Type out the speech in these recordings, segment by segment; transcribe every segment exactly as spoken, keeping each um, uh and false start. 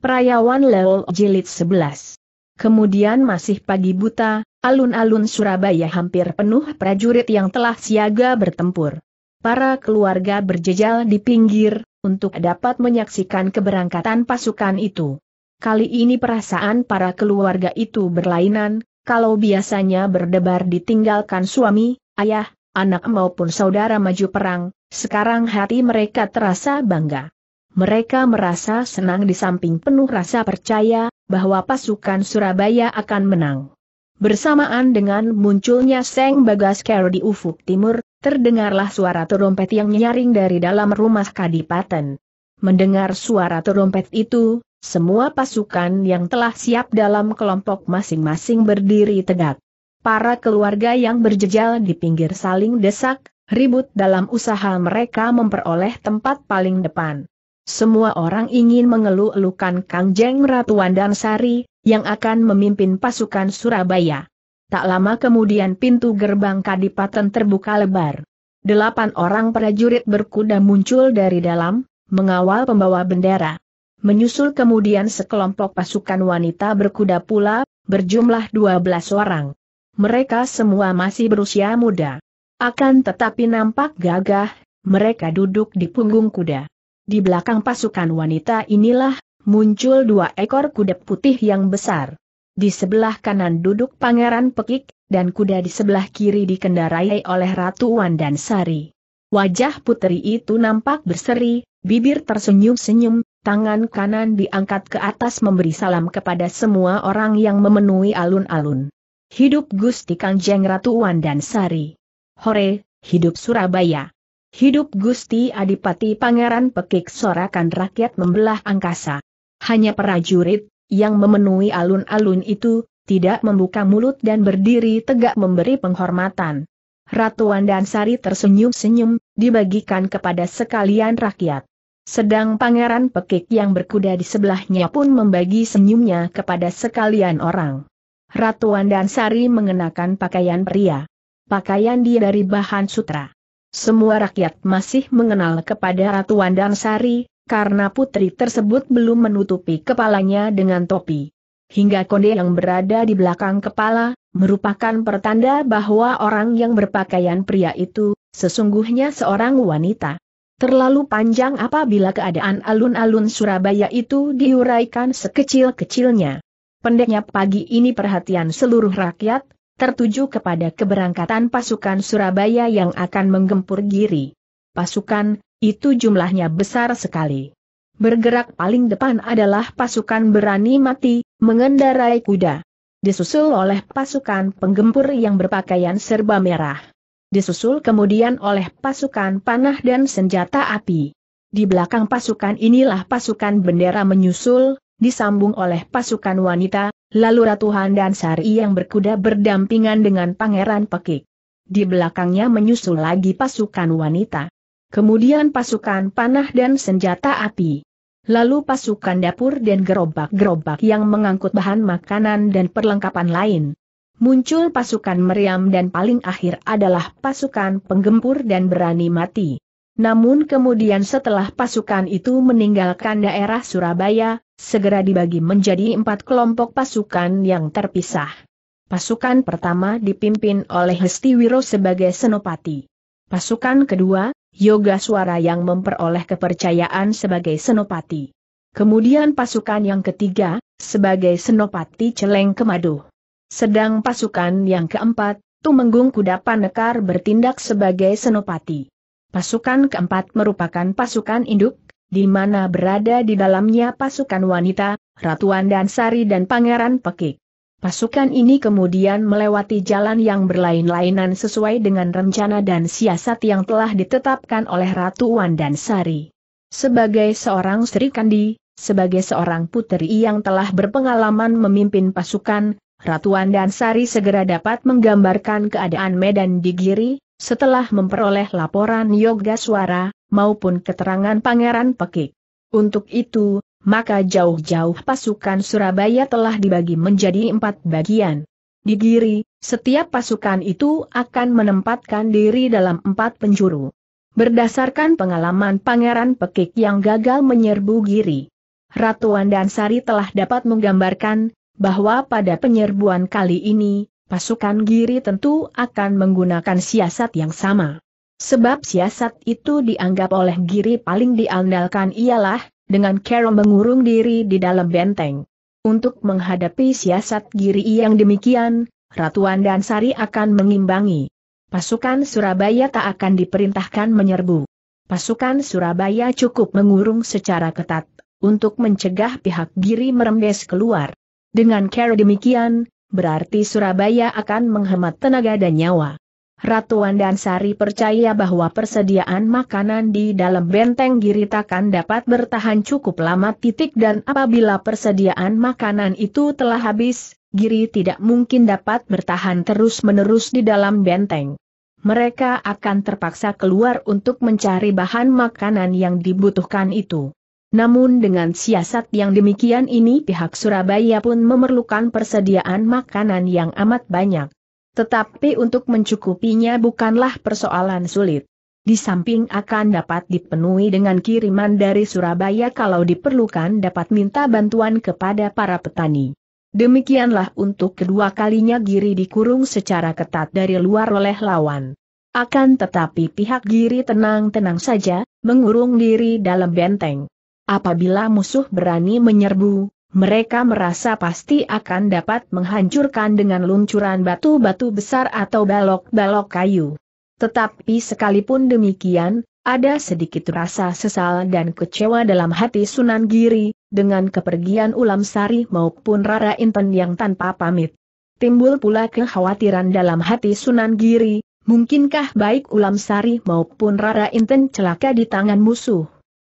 Perayawan Leol Jilid sebelas. Kemudian masih pagi buta, alun-alun Surabaya hampir penuh prajurit yang telah siaga bertempur. Para keluarga berjejal di pinggir, untuk dapat menyaksikan keberangkatan pasukan itu. Kali ini perasaan para keluarga itu berlainan, kalau biasanya berdebar ditinggalkan suami, ayah, anak maupun saudara maju perang, sekarang hati mereka terasa bangga. Mereka merasa senang di samping penuh rasa percaya, bahwa pasukan Surabaya akan menang. Bersamaan dengan munculnya Seng Bagas Karo di ufuk timur, terdengarlah suara terompet yang nyaring dari dalam rumah Kadipaten. Mendengar suara terompet itu, semua pasukan yang telah siap dalam kelompok masing-masing berdiri tegak. Para keluarga yang berjejal di pinggir saling desak, ribut dalam usaha mereka memperoleh tempat paling depan. Semua orang ingin mengeluh-elukan Kangjeng Ratu Wandasari, yang akan memimpin pasukan Surabaya. Tak lama kemudian pintu gerbang Kadipaten terbuka lebar. Delapan orang prajurit berkuda muncul dari dalam, mengawal pembawa bendera. Menyusul kemudian sekelompok pasukan wanita berkuda pula, berjumlah dua belas orang. Mereka semua masih berusia muda. Akan tetapi nampak gagah, mereka duduk di punggung kuda. Di belakang pasukan wanita inilah, muncul dua ekor kuda putih yang besar. Di sebelah kanan duduk Pangeran Pekik, dan kuda di sebelah kiri dikendarai oleh Ratu Wandasari. Wajah putri itu nampak berseri, bibir tersenyum-senyum, tangan kanan diangkat ke atas memberi salam kepada semua orang yang memenuhi alun-alun. Hidup Gusti Kangjeng Ratu Wandasari. Hore, hidup Surabaya! Hidup Gusti Adipati Pangeran Pekik! Sorakan rakyat membelah angkasa. Hanya prajurit yang memenuhi alun-alun itu tidak membuka mulut dan berdiri tegak memberi penghormatan. Ratu Wandasari tersenyum-senyum, dibagikan kepada sekalian rakyat. Sedang Pangeran Pekik yang berkuda di sebelahnya pun membagi senyumnya kepada sekalian orang. Ratu Wandasari mengenakan pakaian pria. Pakaian dia dari bahan sutra. Semua rakyat masih mengenal kepada Ratu Wandasari, karena putri tersebut belum menutupi kepalanya dengan topi. Hingga konde yang berada di belakang kepala, merupakan pertanda bahwa orang yang berpakaian pria itu, sesungguhnya seorang wanita. Terlalu panjang apabila keadaan alun-alun Surabaya itu diuraikan sekecil-kecilnya. Pendeknya pagi ini perhatian seluruh rakyat tertuju kepada keberangkatan pasukan Surabaya yang akan menggempur Giri. Pasukan itu jumlahnya besar sekali. Bergerak paling depan adalah pasukan berani mati, mengendarai kuda. Disusul oleh pasukan penggempur yang berpakaian serba merah. Disusul kemudian oleh pasukan panah dan senjata api. Di belakang pasukan inilah pasukan bendera menyusul, disambung oleh pasukan wanita, lalu Ratu Wandasari yang berkuda berdampingan dengan Pangeran Pekik. Di belakangnya menyusul lagi pasukan wanita. Kemudian pasukan panah dan senjata api. Lalu pasukan dapur dan gerobak-gerobak yang mengangkut bahan makanan dan perlengkapan lain. Muncul pasukan meriam dan paling akhir adalah pasukan penggempur dan berani mati. Namun kemudian setelah pasukan itu meninggalkan daerah Surabaya, segera dibagi menjadi empat kelompok pasukan yang terpisah. Pasukan pertama dipimpin oleh Hestiwiro sebagai senopati. Pasukan kedua, Yogaswara yang memperoleh kepercayaan sebagai senopati. Kemudian pasukan yang ketiga, sebagai senopati Celeng Kemadu. Sedang pasukan yang keempat, Tumenggung Kudapanekar bertindak sebagai senopati. Pasukan keempat merupakan pasukan induk, di mana berada di dalamnya pasukan wanita, Ratu Wandasari dan Pangeran Pekik. Pasukan ini kemudian melewati jalan yang berlain-lainan sesuai dengan rencana dan siasat yang telah ditetapkan oleh Ratu Wandasari. Sebagai seorang Sri Kandi, sebagai seorang puteri yang telah berpengalaman memimpin pasukan, Ratu Wandasari segera dapat menggambarkan keadaan medan di Giri. Setelah memperoleh laporan Yogaswara, maupun keterangan Pangeran Pekik. Untuk itu, maka jauh-jauh pasukan Surabaya telah dibagi menjadi empat bagian. Di Giri, setiap pasukan itu akan menempatkan diri dalam empat penjuru. Berdasarkan pengalaman Pangeran Pekik yang gagal menyerbu Giri, Ratu Wandasari telah dapat menggambarkan bahwa pada penyerbuan kali ini, pasukan Giri tentu akan menggunakan siasat yang sama. Sebab siasat itu dianggap oleh Giri paling diandalkan ialah dengan cara mengurung diri di dalam benteng. Untuk menghadapi siasat Giri yang demikian, Ratu Wandasari akan mengimbangi. Pasukan Surabaya tak akan diperintahkan menyerbu. Pasukan Surabaya cukup mengurung secara ketat untuk mencegah pihak Giri merembes keluar. Dengan cara demikian, berarti Surabaya akan menghemat tenaga dan nyawa. Ratu Wandasari percaya bahwa persediaan makanan di dalam benteng Giri takkan dapat bertahan cukup lama titik dan apabila persediaan makanan itu telah habis, Giri tidak mungkin dapat bertahan terus-menerus di dalam benteng. Mereka akan terpaksa keluar untuk mencari bahan makanan yang dibutuhkan itu. Namun dengan siasat yang demikian ini pihak Surabaya pun memerlukan persediaan makanan yang amat banyak. Tetapi untuk mencukupinya bukanlah persoalan sulit. Di samping akan dapat dipenuhi dengan kiriman dari Surabaya kalau diperlukan dapat minta bantuan kepada para petani. Demikianlah untuk kedua kalinya Giri dikurung secara ketat dari luar oleh lawan. Akan tetapi pihak Giri tenang-tenang saja, mengurung diri dalam benteng. Apabila musuh berani menyerbu, mereka merasa pasti akan dapat menghancurkan dengan luncuran batu-batu besar atau balok-balok kayu. Tetapi sekalipun demikian, ada sedikit rasa sesal dan kecewa dalam hati Sunan Giri, dengan kepergian Ulam Sari maupun Rara Inten yang tanpa pamit. Timbul pula kekhawatiran dalam hati Sunan Giri, mungkinkah baik Ulam Sari maupun Rara Inten celaka di tangan musuh?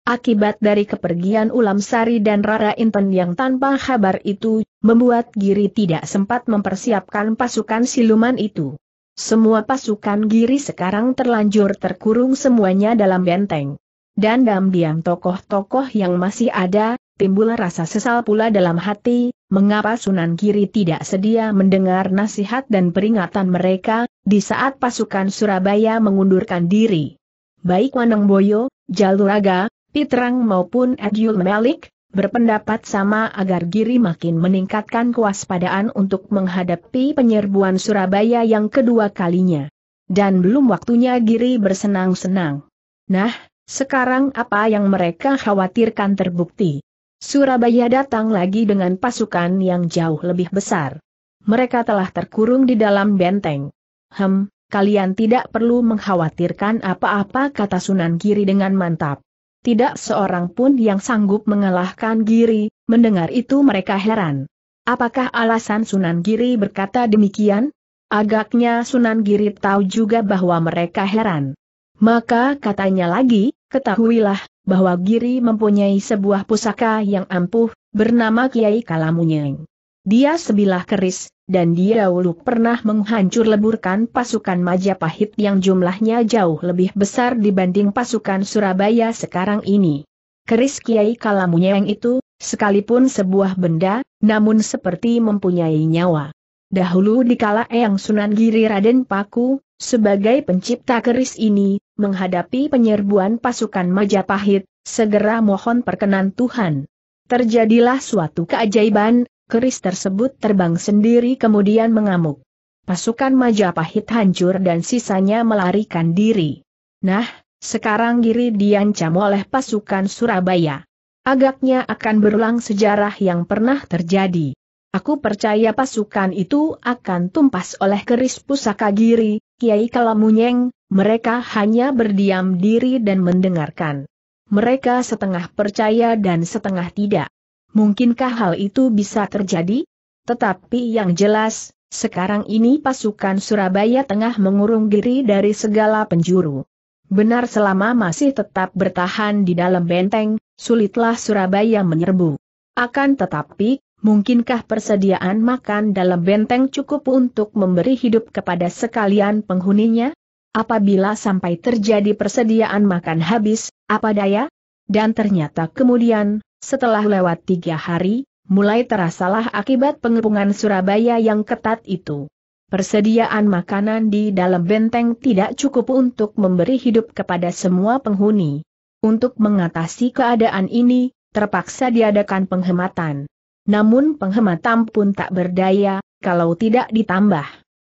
Akibat dari kepergian Ulam Sari dan Rara Inten yang tanpa kabar itu, membuat Giri tidak sempat mempersiapkan pasukan siluman itu. Semua pasukan Giri sekarang terlanjur terkurung semuanya dalam benteng. Dan diam-diam tokoh-tokoh yang masih ada, timbul rasa sesal pula dalam hati, mengapa Sunan Giri tidak sedia mendengar nasihat dan peringatan mereka, di saat pasukan Surabaya mengundurkan diri. Baik Wanengboyo, Jaluraga, Pitrang maupun Abdul Malik, berpendapat sama agar Giri makin meningkatkan kewaspadaan untuk menghadapi penyerbuan Surabaya yang kedua kalinya. Dan belum waktunya Giri bersenang-senang. Nah, sekarang apa yang mereka khawatirkan terbukti. Surabaya datang lagi dengan pasukan yang jauh lebih besar. Mereka telah terkurung di dalam benteng. Hem, kalian tidak perlu mengkhawatirkan apa-apa kata Sunan Giri dengan mantap. Tidak seorang pun yang sanggup mengalahkan Giri, mendengar itu mereka heran. Apakah alasan Sunan Giri berkata demikian? Agaknya Sunan Giri tahu juga bahwa mereka heran. Maka katanya lagi, ketahuilah, bahwa Giri mempunyai sebuah pusaka yang ampuh, bernama Kiai Kalamunyeng. Dia sebilah keris, dan dia dahulu pernah menghancur leburkan pasukan Majapahit yang jumlahnya jauh lebih besar dibanding pasukan Surabaya sekarang ini. Keris Kiai Kalamunyeng itu, sekalipun sebuah benda, namun seperti mempunyai nyawa. Dahulu dikala Eyang Sunan Giri Raden Paku, sebagai pencipta keris ini, menghadapi penyerbuan pasukan Majapahit, segera mohon perkenan Tuhan. Terjadilah suatu keajaiban. Keris tersebut terbang sendiri kemudian mengamuk. Pasukan Majapahit hancur dan sisanya melarikan diri. Nah, sekarang Giri diancam oleh pasukan Surabaya. Agaknya akan berulang sejarah yang pernah terjadi. Aku percaya pasukan itu akan tumpas oleh keris pusaka Giri, Kiai Kalamunyeng. Mereka hanya berdiam diri dan mendengarkan. Mereka setengah percaya dan setengah tidak. Mungkinkah hal itu bisa terjadi? Tetapi yang jelas, sekarang ini pasukan Surabaya tengah mengurung Giri dari segala penjuru. Benar selama masih tetap bertahan di dalam benteng, sulitlah Surabaya menyerbu. Akan tetapi, mungkinkah persediaan makan dalam benteng cukup untuk memberi hidup kepada sekalian penghuninya? Apabila sampai terjadi persediaan makan habis, apa daya? Dan ternyata kemudian, setelah lewat tiga hari, mulai terasalah akibat pengepungan Surabaya yang ketat itu. Persediaan makanan di dalam benteng tidak cukup untuk memberi hidup kepada semua penghuni. Untuk mengatasi keadaan ini, terpaksa diadakan penghematan. Namun penghematan pun tak berdaya, kalau tidak ditambah.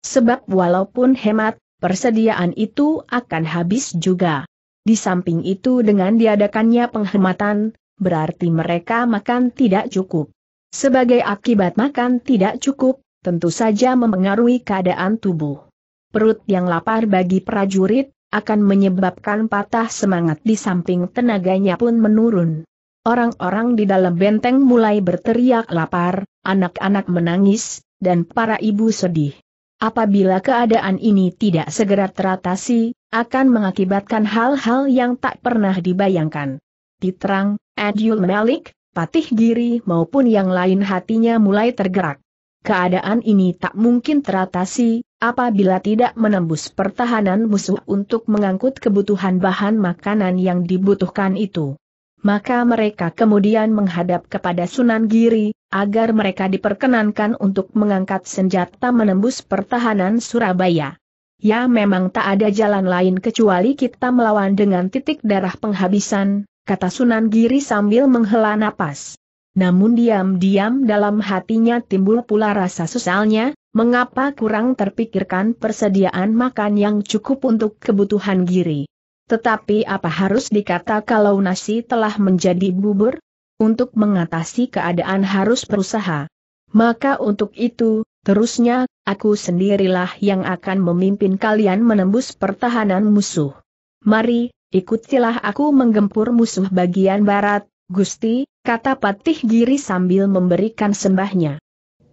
Sebab walaupun hemat, persediaan itu akan habis juga. Di samping itu dengan diadakannya penghematan, berarti mereka makan tidak cukup. Sebagai akibat makan tidak cukup, tentu saja mempengaruhi keadaan tubuh. Perut yang lapar bagi prajurit, akan menyebabkan patah semangat di samping tenaganya pun menurun. Orang-orang di dalam benteng mulai berteriak lapar, anak-anak menangis, dan para ibu sedih. Apabila keadaan ini tidak segera teratasi, akan mengakibatkan hal-hal yang tak pernah dibayangkan. Pitrang, Abdul Malik, Patih Giri maupun yang lain hatinya mulai tergerak. Keadaan ini tak mungkin teratasi, apabila tidak menembus pertahanan musuh untuk mengangkut kebutuhan bahan makanan yang dibutuhkan itu. Maka mereka kemudian menghadap kepada Sunan Giri, agar mereka diperkenankan untuk mengangkat senjata menembus pertahanan Surabaya. Ya memang tak ada jalan lain kecuali kita melawan dengan titik darah penghabisan, kata Sunan Giri sambil menghela napas. Namun diam-diam dalam hatinya timbul pula rasa sesalnya, mengapa kurang terpikirkan persediaan makan yang cukup untuk kebutuhan Giri. Tetapi apa harus dikata kalau nasi telah menjadi bubur? Untuk mengatasi keadaan harus berusaha. Maka untuk itu, terusnya, aku sendirilah yang akan memimpin kalian menembus pertahanan musuh. Mari, ikutilah aku menggempur musuh bagian barat, Gusti, kata Patih Giri sambil memberikan sembahnya.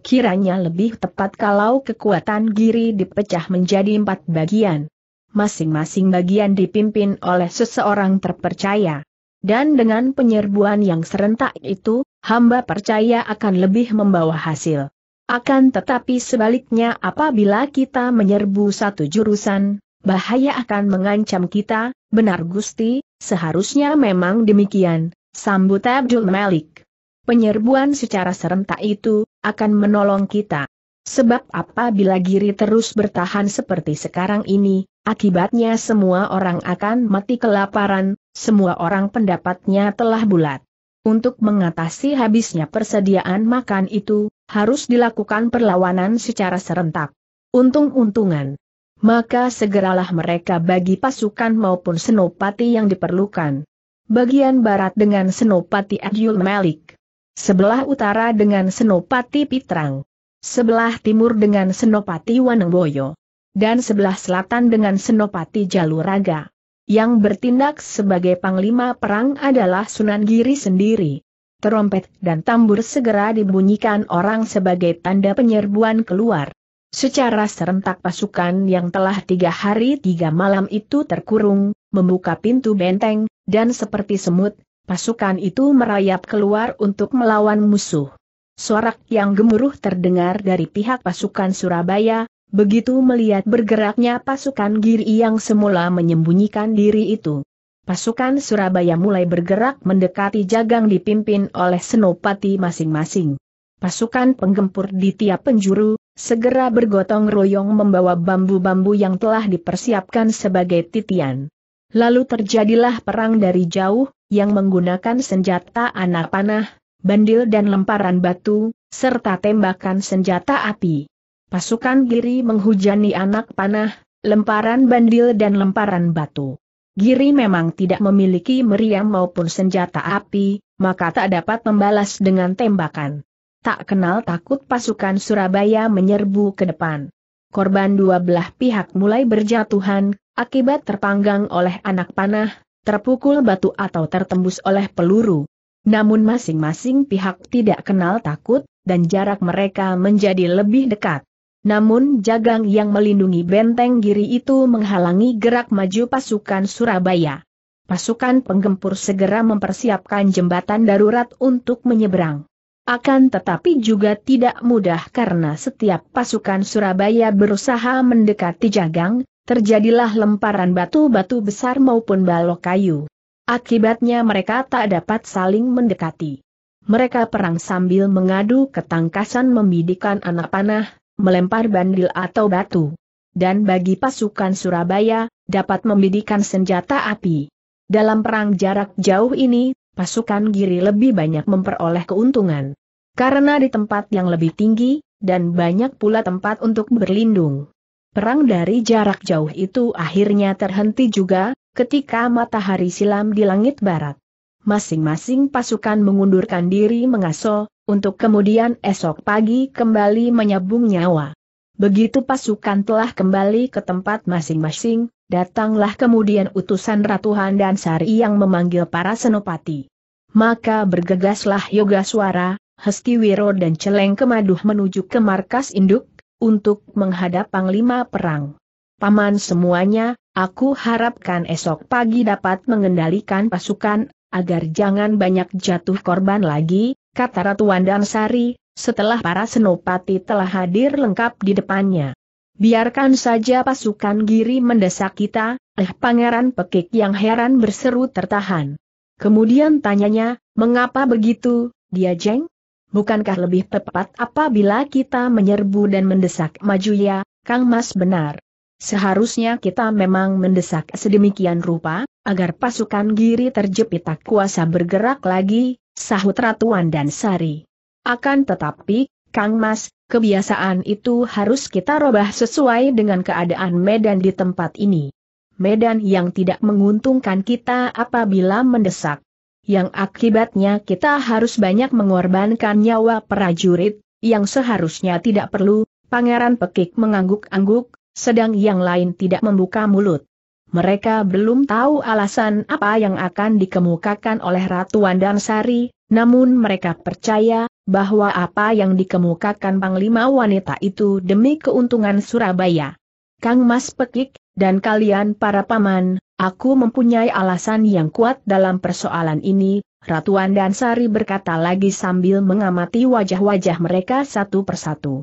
Kiranya lebih tepat kalau kekuatan Giri dipecah menjadi empat bagian. Masing-masing bagian dipimpin oleh seseorang terpercaya. Dan dengan penyerbuan yang serentak itu, hamba percaya akan lebih membawa hasil. Akan tetapi sebaliknya apabila kita menyerbu satu jurusan, bahaya akan mengancam kita, benar Gusti, seharusnya memang demikian, sambut Abdul Malik. Penyerbuan secara serentak itu, akan menolong kita. Sebab apabila Giri terus bertahan seperti sekarang ini, akibatnya semua orang akan mati kelaparan, semua orang pendapatnya telah bulat. Untuk mengatasi habisnya persediaan makan itu, harus dilakukan perlawanan secara serentak. Untung-untungan. Maka segeralah mereka bagi pasukan maupun senopati yang diperlukan. Bagian barat dengan senopati Abdul Malik. Sebelah utara dengan senopati Pitrang. Sebelah timur dengan senopati Wanengboyo. Dan sebelah selatan dengan senopati Jaluraga. Yang bertindak sebagai panglima perang adalah Sunan Giri sendiri. Terompet dan tambur segera dibunyikan orang sebagai tanda penyerbuan keluar. Secara serentak pasukan yang telah tiga hari tiga malam itu terkurung, membuka pintu benteng, dan seperti semut, pasukan itu merayap keluar untuk melawan musuh. Sorak yang gemuruh terdengar dari pihak pasukan Surabaya. Begitu melihat bergeraknya pasukan Giri yang semula menyembunyikan diri itu. Pasukan Surabaya mulai bergerak mendekati jagang dipimpin oleh senopati masing-masing. Pasukan penggempur di tiap penjuru, segera bergotong royong membawa bambu-bambu yang telah dipersiapkan sebagai titian. Lalu terjadilah perang dari jauh, yang menggunakan senjata anak panah, bandil dan lemparan batu, serta tembakan senjata api. Pasukan Giri menghujani anak panah, lemparan bandil dan lemparan batu. Giri memang tidak memiliki meriam maupun senjata api, maka tak dapat membalas dengan tembakan. Tak kenal takut pasukan Surabaya menyerbu ke depan. Korban dua belah pihak mulai berjatuhan, akibat terpanggang oleh anak panah, terpukul batu atau tertembus oleh peluru. Namun masing-masing pihak tidak kenal takut, dan jarak mereka menjadi lebih dekat. Namun jagang yang melindungi benteng Giri itu menghalangi gerak maju pasukan Surabaya. Pasukan penggempur segera mempersiapkan jembatan darurat untuk menyeberang. Akan tetapi juga tidak mudah karena setiap pasukan Surabaya berusaha mendekati jagang, terjadilah lemparan batu-batu besar maupun balok kayu. Akibatnya mereka tak dapat saling mendekati. Mereka perang sambil mengadu ketangkasan membidikan anak panah, melempar bandil atau batu. Dan bagi pasukan Surabaya, dapat membidikan senjata api. Dalam perang jarak jauh ini, pasukan Giri lebih banyak memperoleh keuntungan. Karena di tempat yang lebih tinggi, dan banyak pula tempat untuk berlindung. Perang dari jarak jauh itu akhirnya terhenti juga, ketika matahari silam di langit barat. Masing-masing pasukan mengundurkan diri mengaso, untuk kemudian esok pagi kembali menyambung nyawa. Begitu pasukan telah kembali ke tempat masing-masing, datanglah kemudian utusan Ratu Wandasari yang memanggil para senopati. Maka bergegaslah Yogaswara, Hestiwiro dan Celeng Kemadu menuju ke markas induk, untuk menghadap Panglima Perang. Paman semuanya, aku harapkan esok pagi dapat mengendalikan pasukan, agar jangan banyak jatuh korban lagi, kata Ratu Wandasari, setelah para senopati telah hadir lengkap di depannya. Biarkan saja pasukan Giri mendesak kita, eh Pangeran Pekik yang heran berseru tertahan. Kemudian tanyanya, mengapa begitu, dia jeng? Bukankah lebih tepat apabila kita menyerbu dan mendesak maju ya, Kang Mas benar. Seharusnya kita memang mendesak sedemikian rupa, agar pasukan Giri terjepit tak kuasa bergerak lagi, sahut Ratu Wandasari. Akan tetapi, Kang Mas, kebiasaan itu harus kita robah sesuai dengan keadaan medan di tempat ini. Medan yang tidak menguntungkan kita apabila mendesak. Yang akibatnya kita harus banyak mengorbankan nyawa prajurit, yang seharusnya tidak perlu. Pangeran Pekik mengangguk-angguk, sedang yang lain tidak membuka mulut. Mereka belum tahu alasan apa yang akan dikemukakan oleh Ratu Wandasari, namun mereka percaya, bahwa apa yang dikemukakan Panglima Wanita itu demi keuntungan Surabaya. Kang Mas Pekik, dan kalian para paman, aku mempunyai alasan yang kuat dalam persoalan ini, Ratu Wandasari berkata lagi sambil mengamati wajah-wajah mereka satu persatu.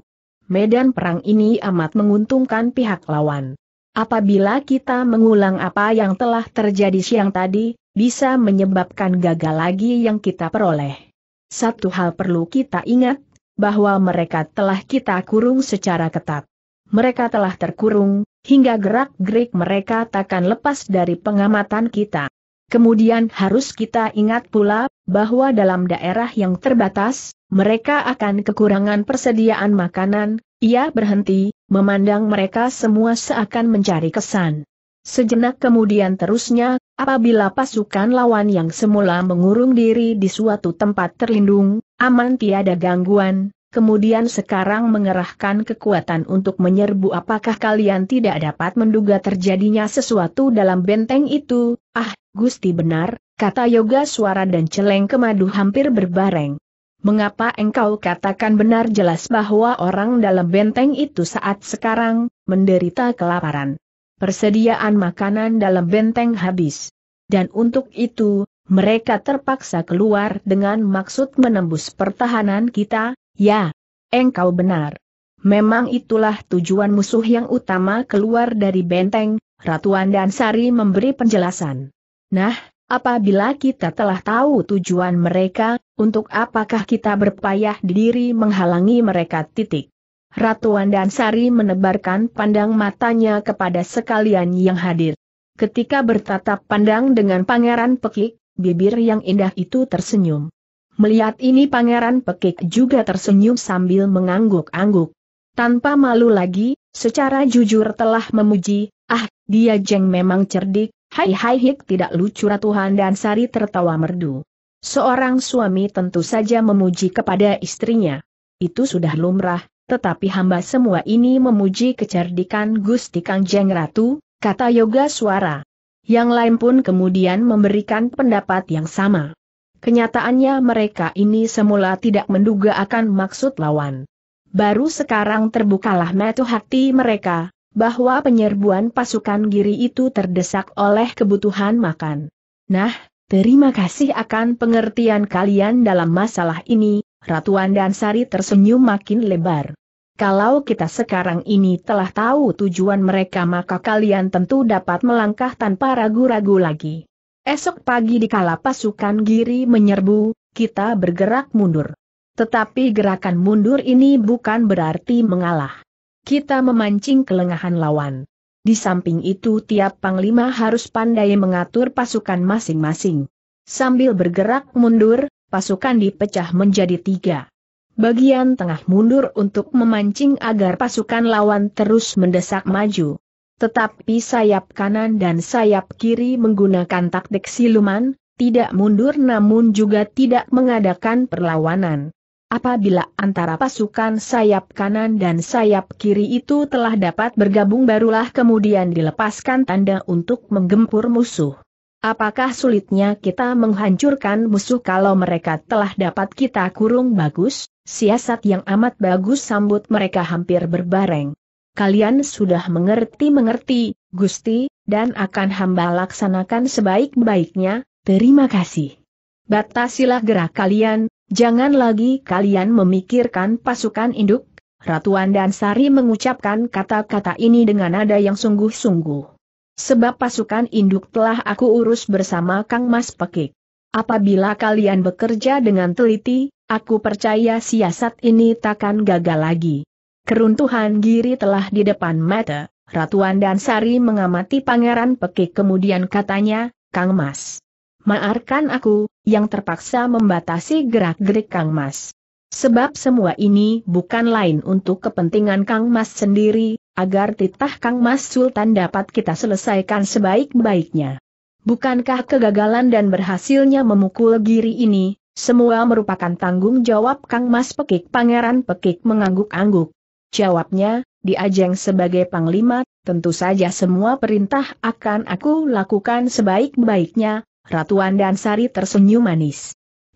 Medan perang ini amat menguntungkan pihak lawan. Apabila kita mengulang apa yang telah terjadi siang tadi, bisa menyebabkan gagal lagi yang kita peroleh. Satu hal perlu kita ingat, bahwa mereka telah kita kurung secara ketat. Mereka telah terkurung, hingga gerak-gerik mereka takkan lepas dari pengamatan kita. Kemudian harus kita ingat pula, bahwa dalam daerah yang terbatas, mereka akan kekurangan persediaan makanan. Ia berhenti, memandang mereka semua seakan mencari kesan. Sejenak kemudian terusnya, apabila pasukan lawan yang semula mengurung diri di suatu tempat terlindung, aman tiada gangguan, kemudian sekarang mengerahkan kekuatan untuk menyerbu, apakah kalian tidak dapat menduga terjadinya sesuatu dalam benteng itu? Ah, Gusti benar, kata Yogaswara dan Celeng Kemadu hampir berbareng. Mengapa engkau katakan benar? Jelas bahwa orang dalam benteng itu saat sekarang, menderita kelaparan. Persediaan makanan dalam benteng habis. Dan untuk itu, mereka terpaksa keluar dengan maksud menembus pertahanan kita. Ya, engkau benar. Memang itulah tujuan musuh yang utama keluar dari benteng, Ratu Wandasari memberi penjelasan. Nah, apabila kita telah tahu tujuan mereka, untuk apakah kita berpayah diri menghalangi mereka titik. Ratu Wandasari menebarkan pandang matanya kepada sekalian yang hadir. Ketika bertatap pandang dengan Pangeran Pekik, bibir yang indah itu tersenyum. Melihat ini Pangeran Pekik juga tersenyum sambil mengangguk-angguk. Tanpa malu lagi, secara jujur telah memuji, ah, dia jeng memang cerdik, hai hai hik tidak lucu. Ratu Wandasari tertawa merdu. Seorang suami tentu saja memuji kepada istrinya. Itu sudah lumrah, tetapi hamba semua ini memuji kecerdikan Gusti Kangjeng Ratu, kata Yogaswara. Yang lain pun kemudian memberikan pendapat yang sama. Kenyataannya mereka ini semula tidak menduga akan maksud lawan. Baru sekarang terbukalah mata hati mereka, bahwa penyerbuan pasukan Giri itu terdesak oleh kebutuhan makan. Nah, terima kasih akan pengertian kalian dalam masalah ini, Ratu Wandasari tersenyum makin lebar. Kalau kita sekarang ini telah tahu tujuan mereka maka kalian tentu dapat melangkah tanpa ragu-ragu lagi. Esok pagi dikala pasukan Giri menyerbu, kita bergerak mundur. Tetapi gerakan mundur ini bukan berarti mengalah. Kita memancing kelengahan lawan. Di samping itu tiap panglima harus pandai mengatur pasukan masing-masing. Sambil bergerak mundur, pasukan dipecah menjadi tiga. Bagian tengah mundur untuk memancing agar pasukan lawan terus mendesak maju. Tetapi sayap kanan dan sayap kiri menggunakan taktik siluman, tidak mundur namun juga tidak mengadakan perlawanan. Apabila antara pasukan sayap kanan dan sayap kiri itu telah dapat bergabung barulah kemudian dilepaskan tanda untuk menggempur musuh. Apakah sulitnya kita menghancurkan musuh kalau mereka telah dapat kita kurung? Bagus, siasat yang amat bagus, sambut mereka hampir berbareng. Kalian sudah mengerti-mengerti, Gusti, dan akan hamba laksanakan sebaik-baiknya, terima kasih. Batasilah gerak kalian. Jangan lagi kalian memikirkan pasukan induk. Ratu Wandasari mengucapkan kata-kata ini dengan nada yang sungguh-sungguh. Sebab pasukan induk telah aku urus bersama Kang Mas Pekik. Apabila kalian bekerja dengan teliti, aku percaya siasat ini takkan gagal lagi. Keruntuhan Giri telah di depan mata. Ratu Wandasari mengamati Pangeran Pekik kemudian katanya, Kang Mas. Maarkan aku, yang terpaksa membatasi gerak-gerik Kang Mas. Sebab semua ini bukan lain untuk kepentingan Kang Mas sendiri, agar titah Kang Mas Sultan dapat kita selesaikan sebaik-baiknya. Bukankah kegagalan dan berhasilnya memukul Giri ini, semua merupakan tanggung jawab Kang Mas Pekik? Pangeran Pekik mengangguk-angguk. Jawabnya, di ajeng sebagai panglima, tentu saja semua perintah akan aku lakukan sebaik-baiknya. Ratu Wandasari tersenyum manis.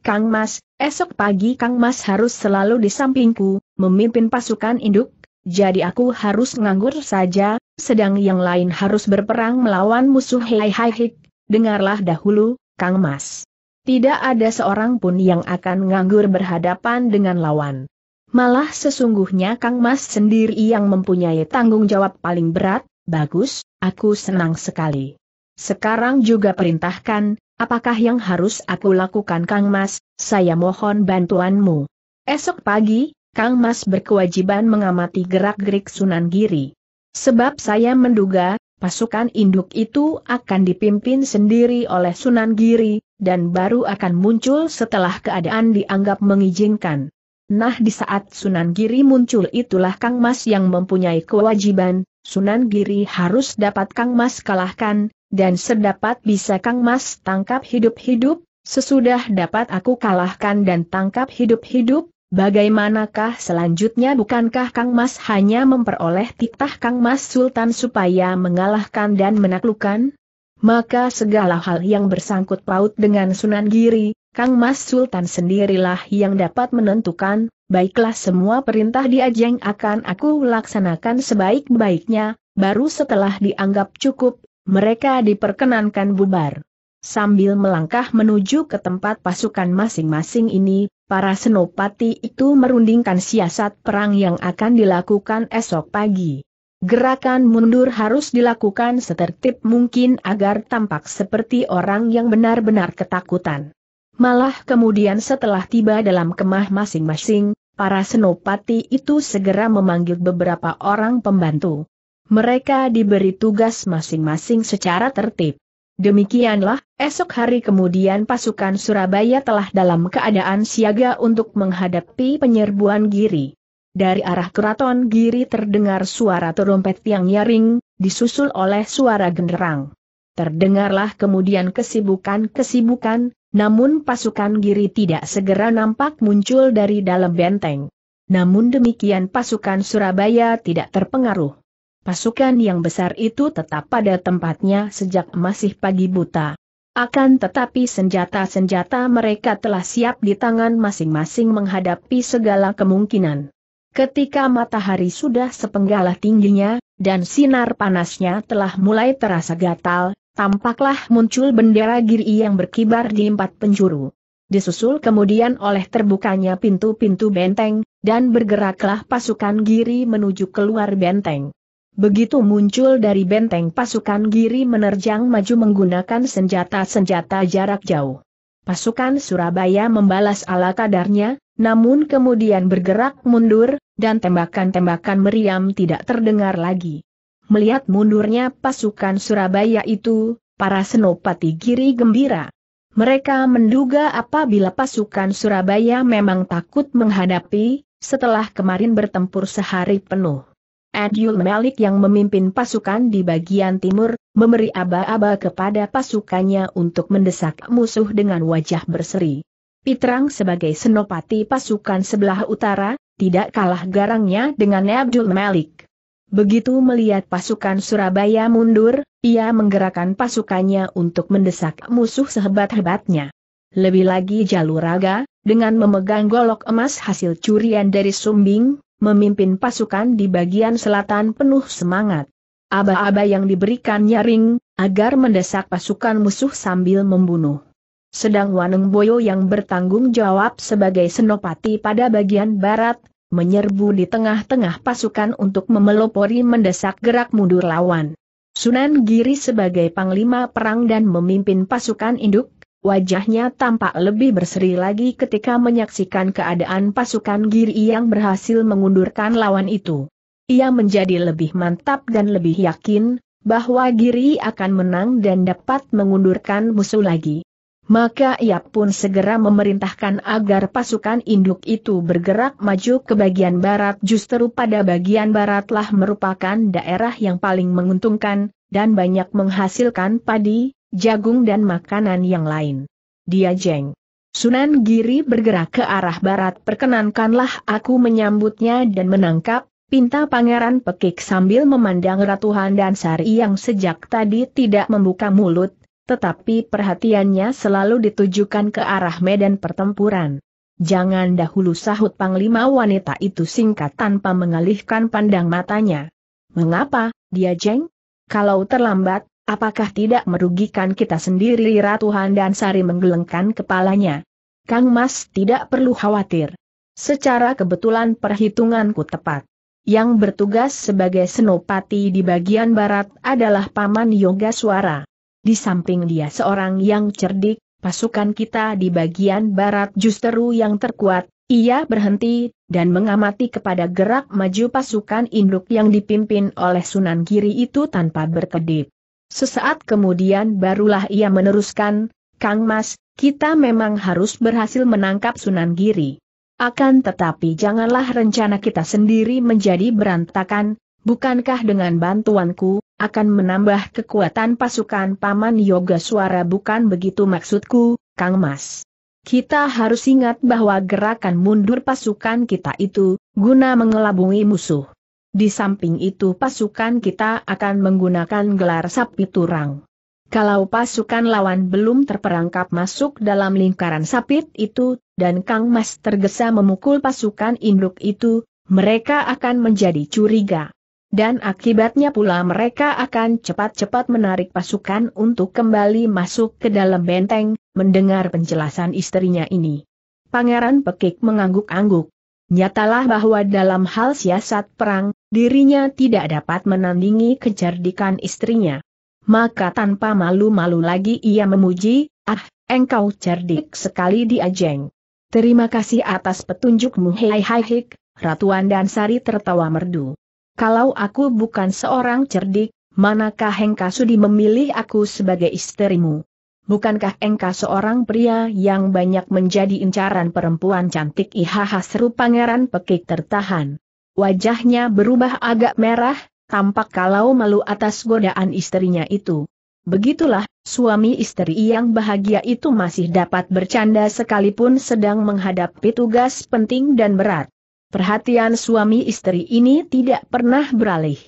Kang Mas, esok pagi Kang Mas harus selalu di sampingku, memimpin pasukan induk, jadi aku harus nganggur saja, sedang yang lain harus berperang melawan musuh. Hei hai hik, dengarlah dahulu, Kang Mas. Tidak ada seorang pun yang akan nganggur berhadapan dengan lawan. Malah sesungguhnya Kang Mas sendiri yang mempunyai tanggung jawab paling berat. Bagus, aku senang sekali. Sekarang juga perintahkan, apakah yang harus aku lakukan Kang Mas? Saya mohon bantuanmu. Esok pagi, Kang Mas berkewajiban mengamati gerak-gerik Sunan Giri. Sebab saya menduga, pasukan induk itu akan dipimpin sendiri oleh Sunan Giri, dan baru akan muncul setelah keadaan dianggap mengizinkan. Nah di saat Sunan Giri muncul itulah Kang Mas yang mempunyai kewajiban, Sunan Giri harus dapat Kang Mas kalahkan. Dan sedapat bisa Kang Mas tangkap hidup-hidup, sesudah dapat aku kalahkan dan tangkap hidup-hidup, bagaimanakah selanjutnya? Bukankah Kang Mas hanya memperoleh titah Kang Mas Sultan supaya mengalahkan dan menaklukkan? Maka segala hal yang bersangkut paut dengan Sunan Giri, Kang Mas Sultan sendirilah yang dapat menentukan. Baiklah, semua perintah di ajeng akan aku laksanakan sebaik-baiknya, baru setelah dianggap cukup. Mereka diperkenankan bubar. Sambil melangkah menuju ke tempat pasukan masing-masing ini, para senopati itu merundingkan siasat perang yang akan dilakukan esok pagi. Gerakan mundur harus dilakukan setertib mungkin agar tampak seperti orang yang benar-benar ketakutan. Malah kemudian setelah tiba dalam kemah masing-masing, para senopati itu segera memanggil beberapa orang pembantu. Mereka diberi tugas masing-masing secara tertib. Demikianlah, esok hari kemudian pasukan Surabaya telah dalam keadaan siaga untuk menghadapi penyerbuan Giri. Dari arah keraton Giri terdengar suara trompet yang nyaring, disusul oleh suara genderang. Terdengarlah kemudian kesibukan-kesibukan, namun pasukan Giri tidak segera nampak muncul dari dalam benteng. Namun demikian pasukan Surabaya tidak terpengaruh. Pasukan yang besar itu tetap pada tempatnya sejak masih pagi buta. Akan tetapi senjata-senjata mereka telah siap di tangan masing-masing menghadapi segala kemungkinan. Ketika matahari sudah sepenggalah tingginya, dan sinar panasnya telah mulai terasa gatal, tampaklah muncul bendera Giri yang berkibar di empat penjuru. Disusul kemudian oleh terbukanya pintu-pintu benteng, dan bergeraklah pasukan Giri menuju keluar benteng. Begitu muncul dari benteng pasukan Giri menerjang maju menggunakan senjata-senjata jarak jauh. Pasukan Surabaya membalas ala kadarnya, namun kemudian bergerak mundur, dan tembakan-tembakan meriam tidak terdengar lagi. Melihat mundurnya pasukan Surabaya itu, para senopati Giri gembira. Mereka menduga apabila pasukan Surabaya memang takut menghadapi, setelah kemarin bertempur sehari penuh. Abdul Malik yang memimpin pasukan di bagian timur, memberi aba-aba kepada pasukannya untuk mendesak musuh dengan wajah berseri. Pitrang sebagai senopati pasukan sebelah utara, tidak kalah garangnya dengan Abdul Malik. Begitu melihat pasukan Surabaya mundur, ia menggerakkan pasukannya untuk mendesak musuh sehebat-hebatnya. Lebih lagi Jaluraga, dengan memegang golok emas hasil curian dari Sumbing, memimpin pasukan di bagian selatan penuh semangat. Aba-aba yang diberikan nyaring, agar mendesak pasukan musuh sambil membunuh. Sedang Wanengboyo yang bertanggung jawab sebagai senopati pada bagian barat, menyerbu di tengah-tengah pasukan untuk memelopori mendesak gerak mundur lawan. Sunan Giri sebagai panglima perang dan memimpin pasukan induk, wajahnya tampak lebih berseri lagi ketika menyaksikan keadaan pasukan Giri yang berhasil mengundurkan lawan itu. Ia menjadi lebih mantap dan lebih yakin bahwa Giri akan menang dan dapat mengundurkan musuh lagi. Maka ia pun segera memerintahkan agar pasukan induk itu bergerak maju ke bagian barat. Justru pada bagian baratlah merupakan daerah yang paling menguntungkan, dan banyak menghasilkan padi, jagung dan makanan yang lain. Dia jeng. Sunan Giri bergerak ke arah barat. "Perkenankanlah aku menyambutnya dan menangkap," pinta Pangeran Pekik sambil memandang Ratu Wandasari yang sejak tadi tidak membuka mulut, tetapi perhatiannya selalu ditujukan ke arah medan pertempuran. "Jangan dahulu," sahut panglima wanita itu singkat tanpa mengalihkan pandang matanya. "Mengapa, dia jeng? Kalau terlambat, apakah tidak merugikan kita sendiri?" Ratu Wandasari menggelengkan kepalanya. "Kang Mas tidak perlu khawatir. Secara kebetulan perhitunganku tepat. Yang bertugas sebagai senopati di bagian barat adalah Paman Yogaswara. Di samping dia seorang yang cerdik, pasukan kita di bagian barat justru yang terkuat." Ia berhenti dan mengamati kepada gerak maju pasukan induk yang dipimpin oleh Sunan Giri itu tanpa berkedip. Sesaat kemudian barulah ia meneruskan, "Kang Mas, kita memang harus berhasil menangkap Sunan Giri. Akan tetapi janganlah rencana kita sendiri menjadi berantakan, bukankah dengan bantuanku, akan menambah kekuatan pasukan Paman Yogaswara?" "Bukan begitu maksudku, Kang Mas. Kita harus ingat bahwa gerakan mundur pasukan kita itu, guna mengelabui musuh. Di samping itu pasukan kita akan menggunakan gelar sapi turang. Kalau pasukan lawan belum terperangkap masuk dalam lingkaran sapit itu, dan Kang Mas tergesa memukul pasukan induk itu, mereka akan menjadi curiga. Dan akibatnya pula mereka akan cepat-cepat menarik pasukan untuk kembali masuk ke dalam benteng." Mendengar penjelasan istrinya ini, Pangeran Pekik mengangguk-angguk. Nyatalah bahwa dalam hal siasat perang, dirinya tidak dapat menandingi kecerdikan istrinya. Maka tanpa malu-malu lagi ia memuji, "Ah, engkau cerdik sekali dia jeng. Terima kasih atas petunjukmu." "Hei hai hik," Ratu Wandasari tertawa merdu. "Kalau aku bukan seorang cerdik, manakah engkau sudi memilih aku sebagai istrimu? Bukankah engkau seorang pria yang banyak menjadi incaran perempuan cantik?" "Ihaha," seru Pangeran Pekik tertahan. Wajahnya berubah agak merah, tampak kalau malu atas godaan istrinya itu. Begitulah, suami istri yang bahagia itu masih dapat bercanda sekalipun sedang menghadapi tugas penting dan berat. Perhatian suami istri ini tidak pernah beralih.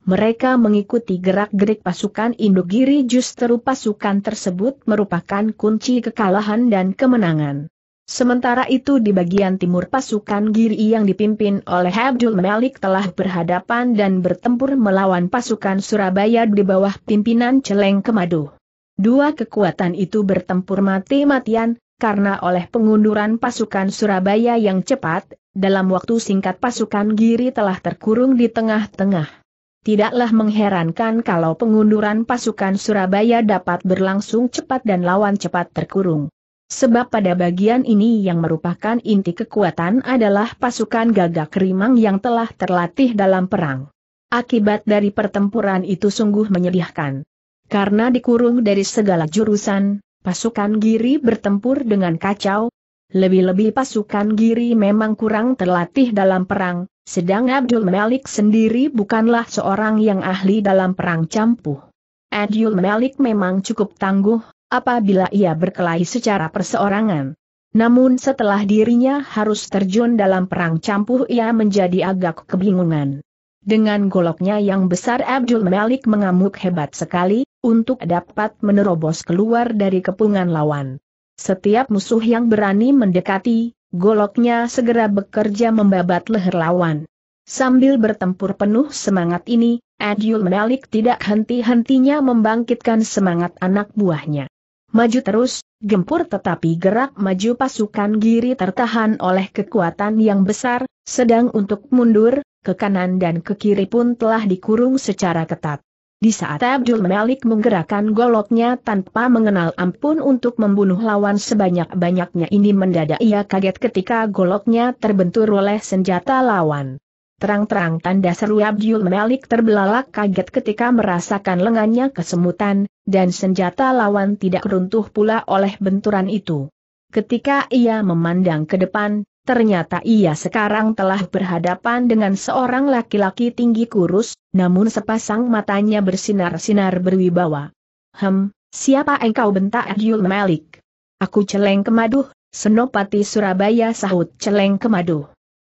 Mereka mengikuti gerak-gerik pasukan induk Giri. Justru pasukan tersebut merupakan kunci kekalahan dan kemenangan. Sementara itu di bagian timur pasukan Giri yang dipimpin oleh Abdul Malik telah berhadapan dan bertempur melawan pasukan Surabaya di bawah pimpinan Celeng Kemadu. Dua kekuatan itu bertempur mati-matian, karena oleh pengunduran pasukan Surabaya yang cepat, dalam waktu singkat pasukan Giri telah terkurung di tengah-tengah. Tidaklah mengherankan kalau pengunduran pasukan Surabaya dapat berlangsung cepat dan lawan cepat terkurung. Sebab pada bagian ini yang merupakan inti kekuatan adalah pasukan Gagak Kerimang yang telah terlatih dalam perang. Akibat dari pertempuran itu sungguh menyedihkan. Karena dikurung dari segala jurusan, pasukan Giri bertempur dengan kacau. Lebih-lebih pasukan Giri memang kurang terlatih dalam perang, sedang Abdul Malik sendiri bukanlah seorang yang ahli dalam perang campuh. Abdul Malik memang cukup tangguh, apabila ia berkelahi secara perseorangan. Namun setelah dirinya harus terjun dalam perang campuh ia menjadi agak kebingungan. Dengan goloknya yang besar Abdul Malik mengamuk hebat sekali, untuk dapat menerobos keluar dari kepungan lawan. Setiap musuh yang berani mendekati, goloknya segera bekerja membabat leher lawan. Sambil bertempur penuh semangat ini, Abdul Malik tidak henti-hentinya membangkitkan semangat anak buahnya. Maju terus, gempur tetapi gerak maju pasukan Giri tertahan oleh kekuatan yang besar, sedang untuk mundur, ke kanan dan ke kiri pun telah dikurung secara ketat. Di saat Abdul Malik menggerakkan goloknya tanpa mengenal ampun untuk membunuh lawan sebanyak-banyaknya ini mendadak ia kaget ketika goloknya terbentur oleh senjata lawan. Terang-terang tanda seru Abdul Malik terbelalak kaget ketika merasakan lengannya kesemutan, dan senjata lawan tidak runtuh pula oleh benturan itu. Ketika ia memandang ke depan, ternyata ia sekarang telah berhadapan dengan seorang laki-laki tinggi kurus, namun sepasang matanya bersinar-sinar berwibawa. "Hem, siapa engkau?" bentak Abdul Malik. "Aku Celeng Kemadu, Senopati Surabaya," sahut Celeng Kemadu.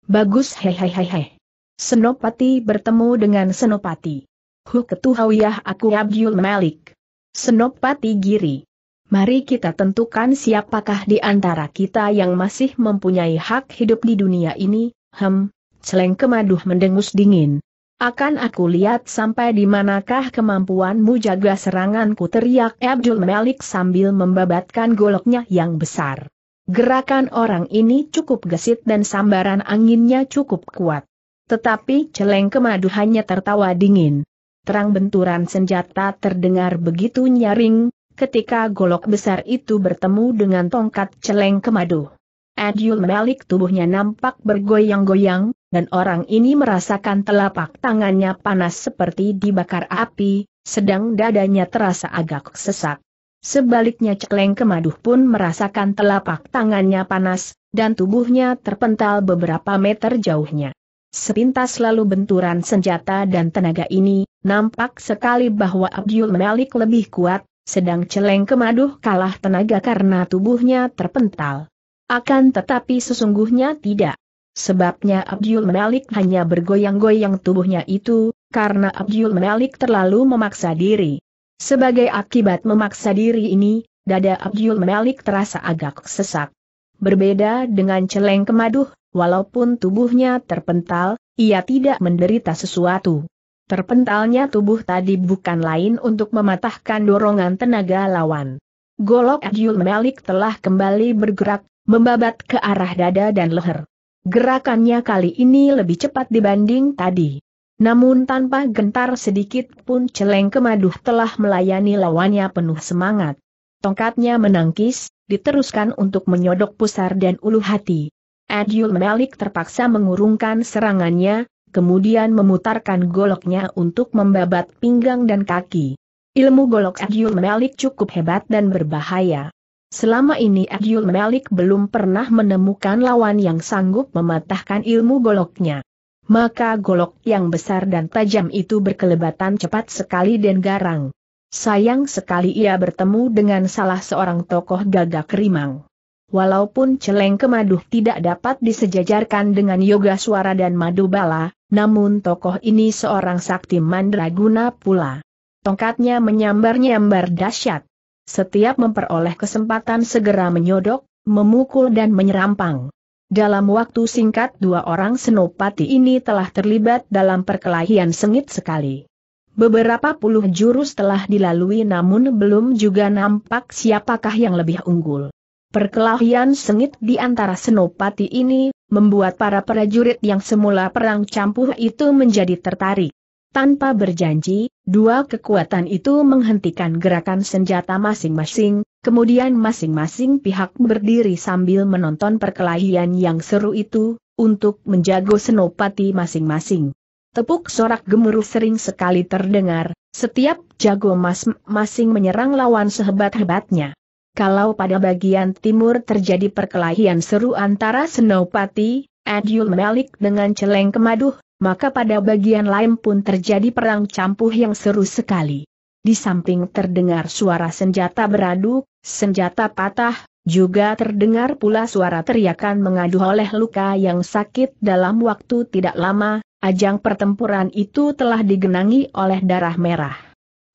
"Bagus, hehehehe. Senopati bertemu dengan Senopati. Huh, ketuhawiyah, aku Abdul Malik, Senopati Giri. Mari kita tentukan siapakah di antara kita yang masih mempunyai hak hidup di dunia ini." "Hem," Celeng Kemadu mendengus dingin. "Akan aku lihat sampai di manakah kemampuanmu jaga seranganku," teriak Abdul Malik sambil membabatkan goloknya yang besar. Gerakan orang ini cukup gesit dan sambaran anginnya cukup kuat. Tetapi Celeng Kemadu hanya tertawa dingin. Terang benturan senjata terdengar begitu nyaring, ketika golok besar itu bertemu dengan tongkat Celeng Kemadu. Abdul Malik tubuhnya nampak bergoyang-goyang, dan orang ini merasakan telapak tangannya panas seperti dibakar api, sedang dadanya terasa agak sesak. Sebaliknya Celeng Kemadu pun merasakan telapak tangannya panas, dan tubuhnya terpental beberapa meter jauhnya. Sepintas lalu benturan senjata dan tenaga ini, nampak sekali bahwa Abdul Malik lebih kuat, sedang Celeng Kemadu kalah tenaga karena tubuhnya terpental. Akan tetapi sesungguhnya tidak. Sebabnya Abdul Malik hanya bergoyang-goyang tubuhnya itu, karena Abdul Malik terlalu memaksa diri. Sebagai akibat memaksa diri ini, dada Abdul Malik terasa agak sesak. Berbeda dengan Celeng Kemadu, walaupun tubuhnya terpental, ia tidak menderita sesuatu. Terpentalnya tubuh tadi bukan lain untuk mematahkan dorongan tenaga lawan. Golok Abdul Malik telah kembali bergerak, membabat ke arah dada dan leher. Gerakannya kali ini lebih cepat dibanding tadi. Namun tanpa gentar sedikit pun Celeng Kemadu telah melayani lawannya penuh semangat. Tongkatnya menangkis, diteruskan untuk menyodok pusar dan ulu hati. Abdul Malik terpaksa mengurungkan serangannya, kemudian memutarkan goloknya untuk membabat pinggang dan kaki. Ilmu golok Abdul Malik cukup hebat dan berbahaya. Selama ini Abdul Malik belum pernah menemukan lawan yang sanggup mematahkan ilmu goloknya. Maka golok yang besar dan tajam itu berkelebatan cepat sekali dan garang. Sayang sekali ia bertemu dengan salah seorang tokoh Gagak Kerimang. Walaupun Celeng Kemadu tidak dapat disejajarkan dengan Yogaswara dan Madubala, namun tokoh ini seorang sakti mandraguna pula. Tongkatnya menyambar-nyambar dahsyat. Setiap memperoleh kesempatan segera menyodok, memukul dan menyerampang. Dalam waktu singkat dua orang senopati ini telah terlibat dalam perkelahian sengit sekali. Beberapa puluh jurus telah dilalui namun belum juga nampak siapakah yang lebih unggul. Perkelahian sengit di antara senopati ini, membuat para prajurit yang semula perang campuh itu menjadi tertarik. Tanpa berjanji, dua kekuatan itu menghentikan gerakan senjata masing-masing, kemudian masing-masing pihak berdiri sambil menonton perkelahian yang seru itu, untuk menjaga senopati masing-masing. Tepuk sorak gemuruh sering sekali terdengar, setiap jago masing-masing menyerang lawan sehebat-hebatnya. Kalau pada bagian timur terjadi perkelahian seru antara Senopati, Abdul Malik dengan Celeng Kemadu, maka pada bagian lain pun terjadi perang campuh yang seru sekali. Di samping terdengar suara senjata beradu, senjata patah, juga terdengar pula suara teriakan mengadu oleh luka yang sakit. Dalam waktu tidak lama, ajang pertempuran itu telah digenangi oleh darah merah.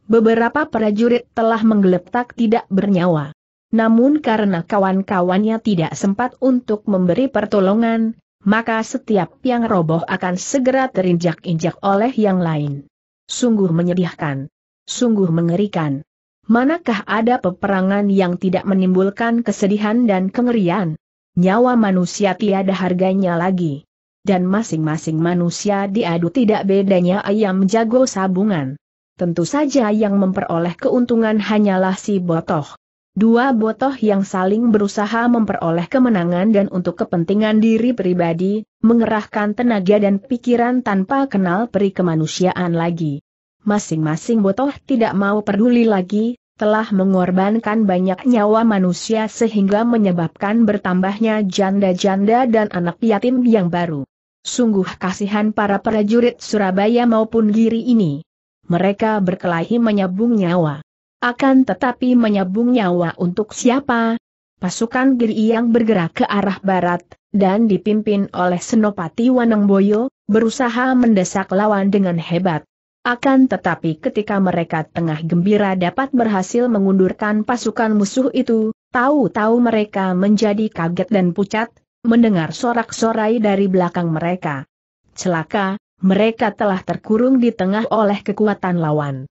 Beberapa prajurit telah menggeletak tidak bernyawa. Namun karena kawan-kawannya tidak sempat untuk memberi pertolongan, maka setiap yang roboh akan segera terinjak-injak oleh yang lain. Sungguh menyedihkan. Sungguh mengerikan. Manakah ada peperangan yang tidak menimbulkan kesedihan dan kengerian? Nyawa manusia tiada harganya lagi. Dan masing-masing manusia diadu tidak bedanya ayam jago sabungan. Tentu saja yang memperoleh keuntungan hanyalah si botoh. Dua botoh yang saling berusaha memperoleh kemenangan dan untuk kepentingan diri pribadi, mengerahkan tenaga dan pikiran tanpa kenal peri kemanusiaan lagi. Masing-masing botoh tidak mau peduli lagi, telah mengorbankan banyak nyawa manusia sehingga menyebabkan bertambahnya janda-janda dan anak yatim yang baru. Sungguh kasihan para prajurit Surabaya maupun Giri ini. Mereka berkelahi menyabung nyawa. Akan tetapi menyabung nyawa untuk siapa? Pasukan Giri yang bergerak ke arah barat, dan dipimpin oleh Senopati Wanengboyo, berusaha mendesak lawan dengan hebat. Akan tetapi ketika mereka tengah gembira dapat berhasil mengundurkan pasukan musuh itu, tahu-tahu mereka menjadi kaget dan pucat, mendengar sorak-sorai dari belakang mereka. Celaka, mereka telah terkurung di tengah oleh kekuatan lawan.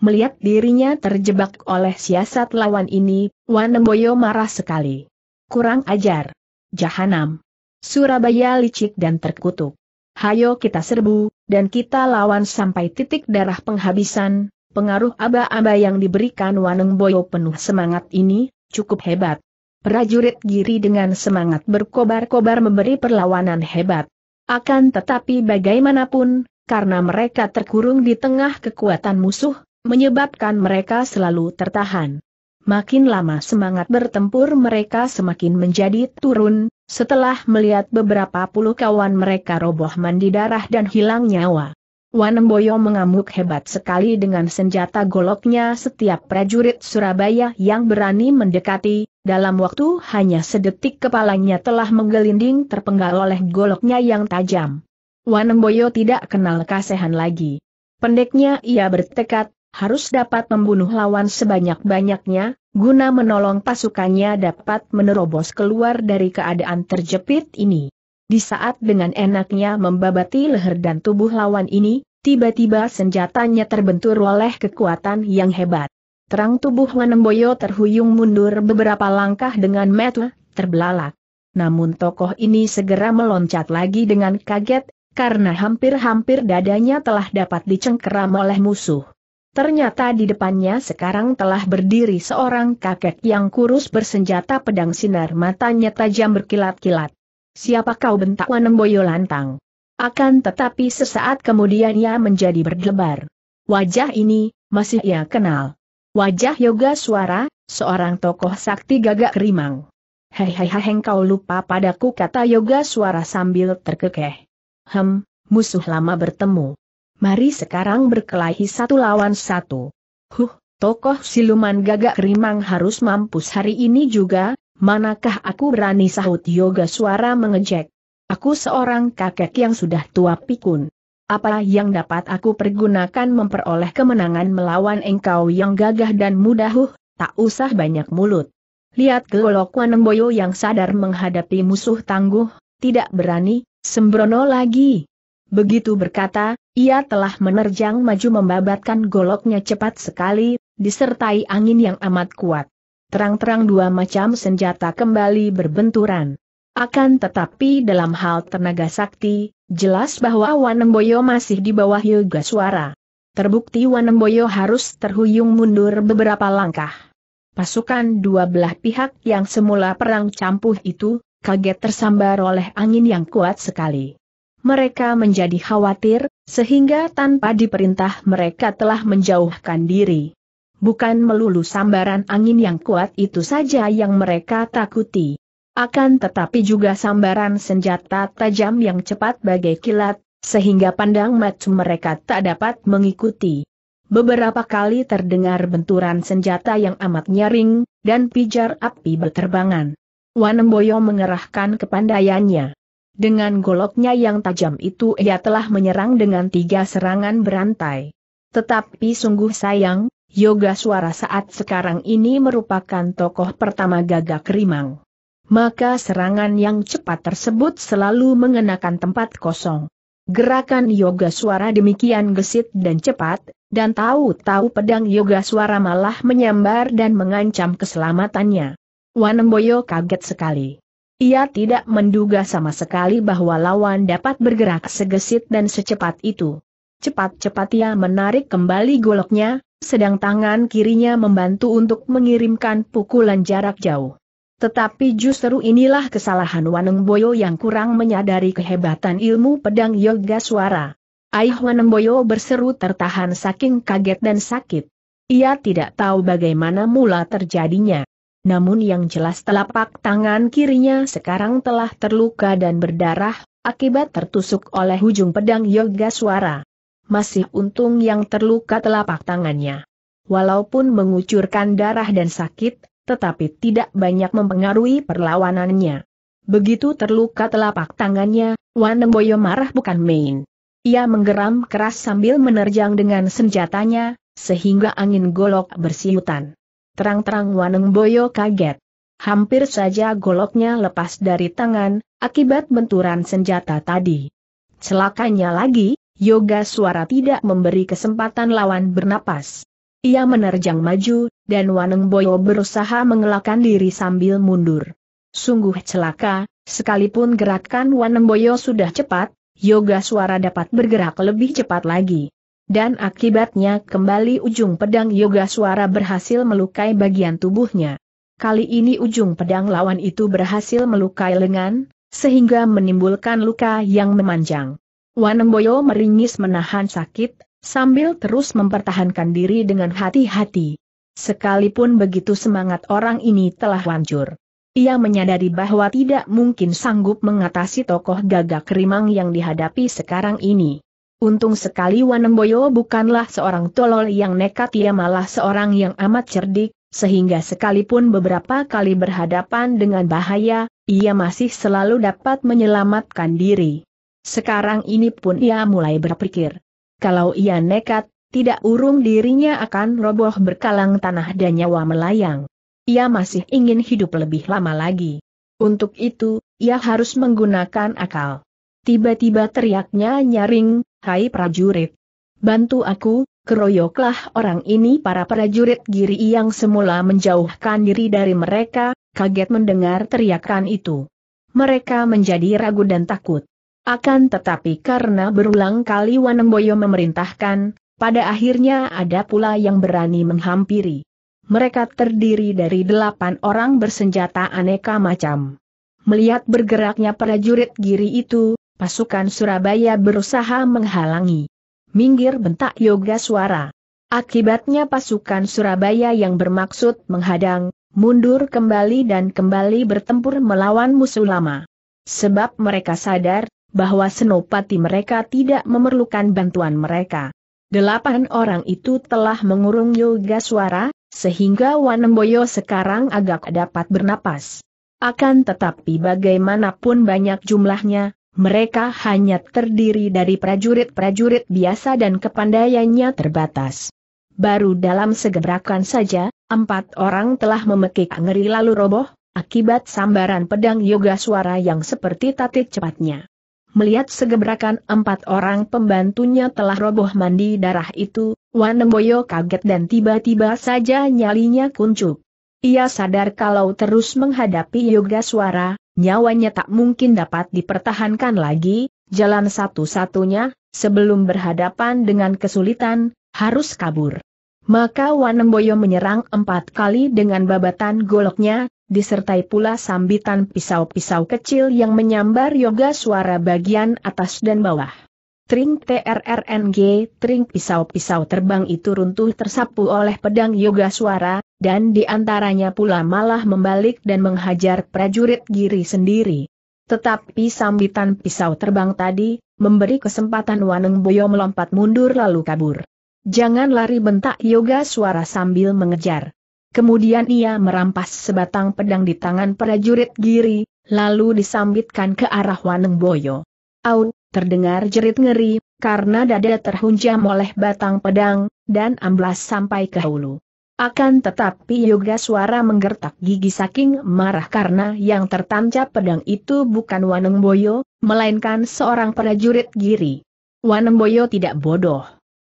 Melihat dirinya terjebak oleh siasat lawan ini, Wanengboyo marah sekali. Kurang ajar. Jahanam. Surabaya licik dan terkutuk. Hayo kita serbu, dan kita lawan sampai titik darah penghabisan. Pengaruh aba-aba yang diberikan Wanengboyo penuh semangat ini, cukup hebat. Prajurit Giri dengan semangat berkobar-kobar memberi perlawanan hebat. Akan tetapi bagaimanapun, karena mereka terkurung di tengah kekuatan musuh, menyebabkan mereka selalu tertahan. Makin lama semangat bertempur mereka semakin menjadi turun, setelah melihat beberapa puluh kawan mereka roboh mandi darah dan hilang nyawa. Wanengboyo mengamuk hebat sekali dengan senjata goloknya. Setiap prajurit Surabaya yang berani mendekati, dalam waktu hanya sedetik kepalanya telah menggelinding terpenggal oleh goloknya yang tajam. Wanengboyo tidak kenal kasihan lagi. Pendeknya ia bertekad harus dapat membunuh lawan sebanyak-banyaknya, guna menolong pasukannya dapat menerobos keluar dari keadaan terjepit ini. Di saat dengan enaknya membabati leher dan tubuh lawan ini, tiba-tiba senjatanya terbentur oleh kekuatan yang hebat. Terang tubuh Wanengboyo terhuyung mundur beberapa langkah dengan mata terbelalak. Namun tokoh ini segera meloncat lagi dengan kaget, karena hampir-hampir dadanya telah dapat dicengkeram oleh musuh. Ternyata di depannya sekarang telah berdiri seorang kakek yang kurus bersenjata pedang sinar matanya tajam berkilat-kilat. Siapa kau, bentak Wanengboyo lantang. Akan tetapi sesaat kemudian ia menjadi berdebar. Wajah ini, masih ia kenal. Wajah Yogaswara, seorang tokoh sakti Gagak Kerimang. Hehehe, kau lupa padaku, kata Yogaswara sambil terkekeh. Hem, musuh lama bertemu. Mari sekarang berkelahi satu lawan satu. Huh, tokoh siluman Gagak Kerimang harus mampus hari ini juga. Manakah aku berani, sahut Yogaswara mengejek. Aku seorang kakek yang sudah tua pikun. Apa yang dapat aku pergunakan memperoleh kemenangan melawan engkau yang gagah dan muda? Huh, tak usah banyak mulut. Lihat golok Wanengboyo yang sadar menghadapi musuh tangguh, tidak berani, sembrono lagi. Begitu berkata, ia telah menerjang maju membabatkan goloknya cepat sekali, disertai angin yang amat kuat. Terang-terang dua macam senjata kembali berbenturan. Akan tetapi dalam hal tenaga sakti, jelas bahwa Wanengboyo masih di bawah Yogaswara. Terbukti Wanengboyo harus terhuyung mundur beberapa langkah. Pasukan dua belah pihak yang semula perang campuh itu, kaget tersambar oleh angin yang kuat sekali. Mereka menjadi khawatir, sehingga tanpa diperintah mereka telah menjauhkan diri. Bukan melulu sambaran angin yang kuat itu saja yang mereka takuti. Akan tetapi juga sambaran senjata tajam yang cepat bagai kilat, sehingga pandang mata mereka tak dapat mengikuti. Beberapa kali terdengar benturan senjata yang amat nyaring, dan pijar api berterbangan. Wanengboyo mengerahkan kepandaiannya. Dengan goloknya yang tajam itu ia telah menyerang dengan tiga serangan berantai. Tetapi sungguh sayang, Yogaswara saat sekarang ini merupakan tokoh pertama Gagak Kerimang. Maka serangan yang cepat tersebut selalu mengenakan tempat kosong. Gerakan Yogaswara demikian gesit dan cepat, dan tahu-tahu pedang Yogaswara malah menyambar dan mengancam keselamatannya. Wanengboyo kaget sekali. Ia tidak menduga sama sekali bahwa lawan dapat bergerak segesit dan secepat itu. Cepat-cepat ia menarik kembali goloknya, sedang tangan kirinya membantu untuk mengirimkan pukulan jarak jauh. Tetapi justru inilah kesalahan Wanengboyo yang kurang menyadari kehebatan ilmu pedang Yogaswara. Aih, Wanengboyo berseru tertahan saking kaget dan sakit. Ia tidak tahu bagaimana mula terjadinya. Namun yang jelas telapak tangan kirinya sekarang telah terluka dan berdarah, akibat tertusuk oleh ujung pedang Yogaswara. Masih untung yang terluka telapak tangannya. Walaupun mengucurkan darah dan sakit, tetapi tidak banyak mempengaruhi perlawanannya. Begitu terluka telapak tangannya, Wanengboyo marah bukan main. Ia menggeram keras sambil menerjang dengan senjatanya, sehingga angin golok bersiutan. Terang-terang Wanengboyo kaget. Hampir saja goloknya lepas dari tangan, akibat benturan senjata tadi. Celakanya lagi, Yogaswara tidak memberi kesempatan lawan bernapas. Ia menerjang maju, dan Wanengboyo berusaha mengelakkan diri sambil mundur. Sungguh celaka, sekalipun gerakan Wanengboyo sudah cepat, Yogaswara dapat bergerak lebih cepat lagi. Dan akibatnya kembali ujung pedang Yogaswara berhasil melukai bagian tubuhnya. Kali ini ujung pedang lawan itu berhasil melukai lengan, sehingga menimbulkan luka yang memanjang. Wanengboyo meringis menahan sakit, sambil terus mempertahankan diri dengan hati-hati. Sekalipun begitu semangat orang ini telah hancur. Ia menyadari bahwa tidak mungkin sanggup mengatasi tokoh Gagak Kerimang yang dihadapi sekarang ini. Untung sekali Wanengboyo bukanlah seorang tolol yang nekat, ia malah seorang yang amat cerdik, sehingga sekalipun beberapa kali berhadapan dengan bahaya, ia masih selalu dapat menyelamatkan diri. Sekarang ini pun ia mulai berpikir, kalau ia nekat, tidak urung dirinya akan roboh berkalang tanah dan nyawa melayang. Ia masih ingin hidup lebih lama lagi. Untuk itu, ia harus menggunakan akal. Tiba-tiba teriaknya nyaring, "Hai prajurit, bantu aku, keroyoklah orang ini!" Para prajurit Giri yang semula menjauhkan diri dari mereka, kaget mendengar teriakan itu. Mereka menjadi ragu dan takut. Akan tetapi karena berulang kali Wanengboyo memerintahkan, pada akhirnya ada pula yang berani menghampiri. Mereka terdiri dari delapan orang bersenjata aneka macam. Melihat bergeraknya prajurit Giri itu, pasukan Surabaya berusaha menghalangi. "Minggir!" bentak Yogaswara. Akibatnya pasukan Surabaya yang bermaksud menghadang, mundur kembali dan kembali bertempur melawan musuh lama. Sebab mereka sadar bahwa senopati mereka tidak memerlukan bantuan mereka. Delapan orang itu telah mengurung Yogaswara, sehingga Wanengboyo sekarang agak dapat bernapas. Akan tetapi bagaimanapun banyak jumlahnya, mereka hanya terdiri dari prajurit-prajurit biasa dan kepandaiannya terbatas. Baru dalam segebrakan saja, empat orang telah memekik ngeri lalu roboh, akibat sambaran pedang Yogaswara yang seperti tatit cepatnya. Melihat segebrakan empat orang pembantunya telah roboh mandi darah itu, Wanengboyo kaget dan tiba-tiba saja nyalinya kuncup. Ia sadar kalau terus menghadapi Yogaswara, nyawanya tak mungkin dapat dipertahankan lagi. Jalan satu-satunya, sebelum berhadapan dengan kesulitan, harus kabur. Maka Wanengboyo menyerang empat kali dengan babatan goloknya, disertai pula sambitan pisau-pisau kecil yang menyambar Yogaswara bagian atas dan bawah. Tring trrng, tring pisau-pisau terbang itu runtuh tersapu oleh pedang Yogaswara, dan di antaranya pula malah membalik dan menghajar prajurit Giri sendiri. Tetapi sambitan pisau terbang tadi memberi kesempatan Wanengboyo melompat mundur lalu kabur. "Jangan lari!" bentak Yogaswara sambil mengejar. Kemudian ia merampas sebatang pedang di tangan prajurit Giri, lalu disambitkan ke arah Wanengboyo. "Au!" Terdengar jerit ngeri, karena dada terhunjam oleh batang pedang, dan amblas sampai ke hulu. Akan tetapi Yogaswara menggertak gigi saking marah karena yang tertancap pedang itu bukan Wanengboyo, melainkan seorang prajurit Giri. Wanengboyo tidak bodoh.